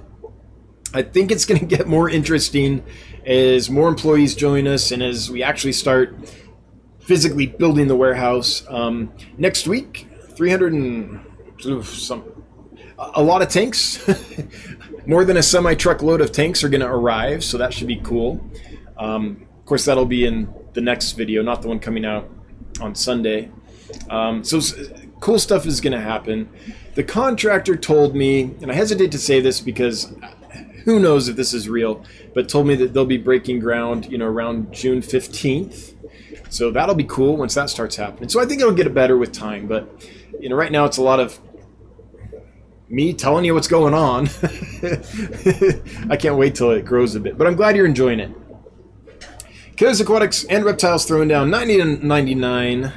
I think it's going to get more interesting as more employees join us and as we actually start physically building the warehouse. Um, next week, three hundred and oof, some, a lot of tanks, more than a semi-truck load of tanks are going to arrive. So that should be cool. Um, of course, that'll be in the next video, not the one coming out on Sunday. Um, so cool stuff is going to happen. The contractor told me, and I hesitate to say this because who knows if this is real, but told me that they'll be breaking ground, you know, around June fifteenth. So that'll be cool once that starts happening. So I think it'll get better with time, but you know, right now it's a lot of me telling you what's going on. I can't wait till it grows a bit, but I'm glad you're enjoying it. Kiddos Aquatics and Reptiles throwing down ninety dollars and ninety-nine cents.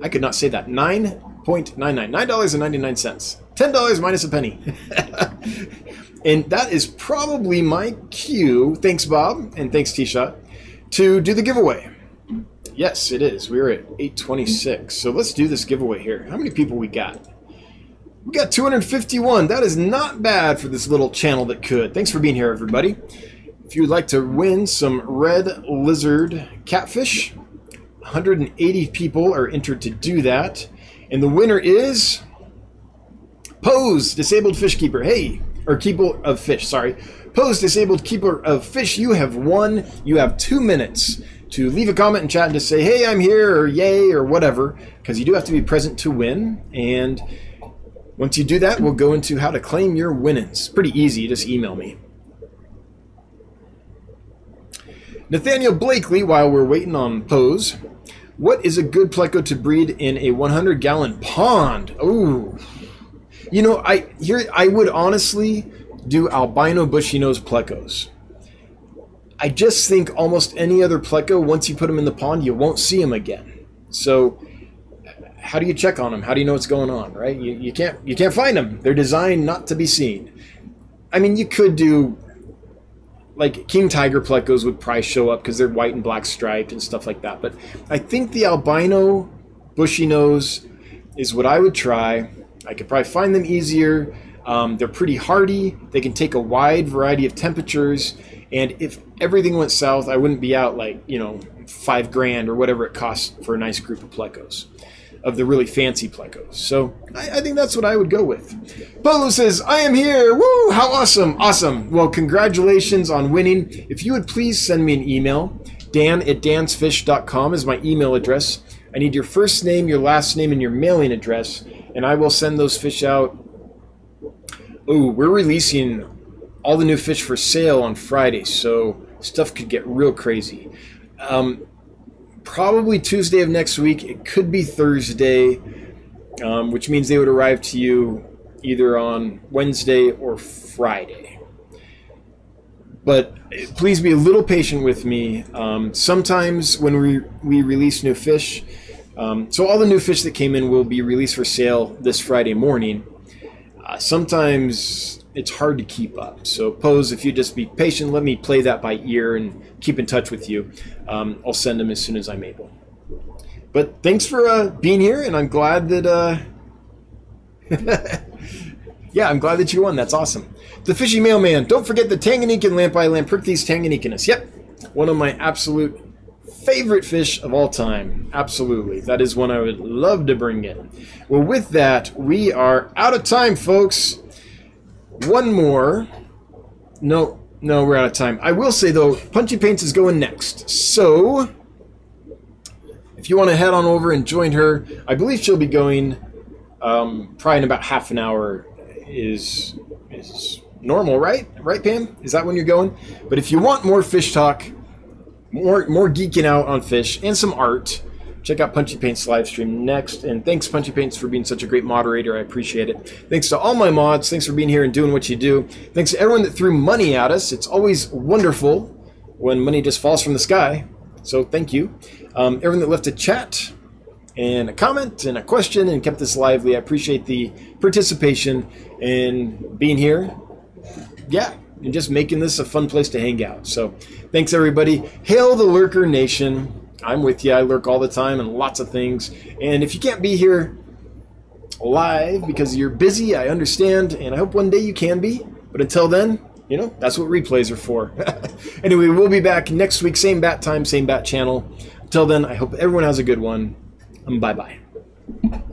I could not say that. nine ninety-nine. nine dollars and ninety-nine cents. ten dollars minus a penny. And that is probably my cue. Thanks, Bob. And thanks, T-Shot. To do the giveaway. Yes, it is. We're at eight twenty-six. So let's do this giveaway here. How many people we got? We got two hundred fifty-one. That is not bad for this little channel that could. Thanks for being here, everybody. If you'd like to win some red lizard catfish, one hundred eighty people are entered to do that. And the winner is Pose, Disabled Fish Keeper. Hey, or Keeper of Fish, sorry. Pose, Disabled Keeper of Fish, you have won. You have two minutes to leave a comment in chat and just say, hey, I'm here, or yay, or whatever, because you do have to be present to win. And once you do that, we'll go into how to claim your winnings. Pretty easy, just email me. Nathaniel Blakely, while we're waiting on Pose, what is a good pleco to breed in a one hundred gallon pond? Oh, you know, I here I would honestly do albino bushy nose plecos. I just think almost any other pleco, once you put them in the pond, you won't see them again. So how do you check on them? How do you know what's going on, right? You, you can't you can't find them. They're designed not to be seen. I mean, you could do, like, king tiger plecos would probably show up because they're white and black striped and stuff like that. But I think the albino bushy nose is what I would try. I could probably find them easier. Um, they're pretty hardy. They can take a wide variety of temperatures. And if everything went south, I wouldn't be out like, you know, five grand or whatever it costs for a nice group of plecos, of the really fancy plecos. So I, I think that's what I would go with. Bolo says, I am here. Woo, how awesome. Awesome. Well, congratulations on winning. If you would please send me an email, dan at dans fish dot com is my email address. I need your first name, your last name, and your mailing address, and I will send those fish out. Ooh, we're releasing all the new fish for sale on Friday, so stuff could get real crazy. Um, probably Tuesday of next week. It could be Thursday, um, which means they would arrive to you either on Wednesday or Friday. But please be a little patient with me. Um, sometimes when we, we release new fish, um, so all the new fish that came in will be released for sale this Friday morning. Uh, sometimes it's hard to keep up. So Pose, if you just be patient, let me play that by ear and keep in touch with you. Um, I'll send them as soon as I'm able. But thanks for uh, being here, and I'm glad that, uh... yeah, I'm glad that you won. That's awesome. The Fishy Mailman, don't forget the Tanganyikan Lampi Lamprictes Tanganyicanus. Yep, one of my absolute favorite fish of all time. Absolutely. That is one I would love to bring in. Well, with that, we are out of time, folks. One more. No, no, we're out of time. I will say, though, Punchy Paints is going next. So, if you want to head on over and join her, I believe she'll be going um, probably in about half an hour is, is normal, right? Right, Pam? Is that when you're going? But if you want more fish talk, More, more geeking out on fish and some art, check out Punchy Paints live stream next. And thanks, Punchy Paints, for being such a great moderator. I appreciate it. Thanks to all my mods. Thanks for being here and doing what you do. Thanks to everyone that threw money at us. It's always wonderful when money just falls from the sky. So thank you. Um, everyone that left a chat and a comment and a question and kept this lively. I appreciate the participation and being here. Yeah. And just making this a fun place to hang out. So thanks, everybody. Hail the Lurker Nation. I'm with you. I lurk all the time and lots of things. And if you can't be here live because you're busy, I understand. And I hope one day you can be. But until then, you know, that's what replays are for. Anyway, we'll be back next week. Same bat time, same bat channel. Until then, I hope everyone has a good one. Bye-bye.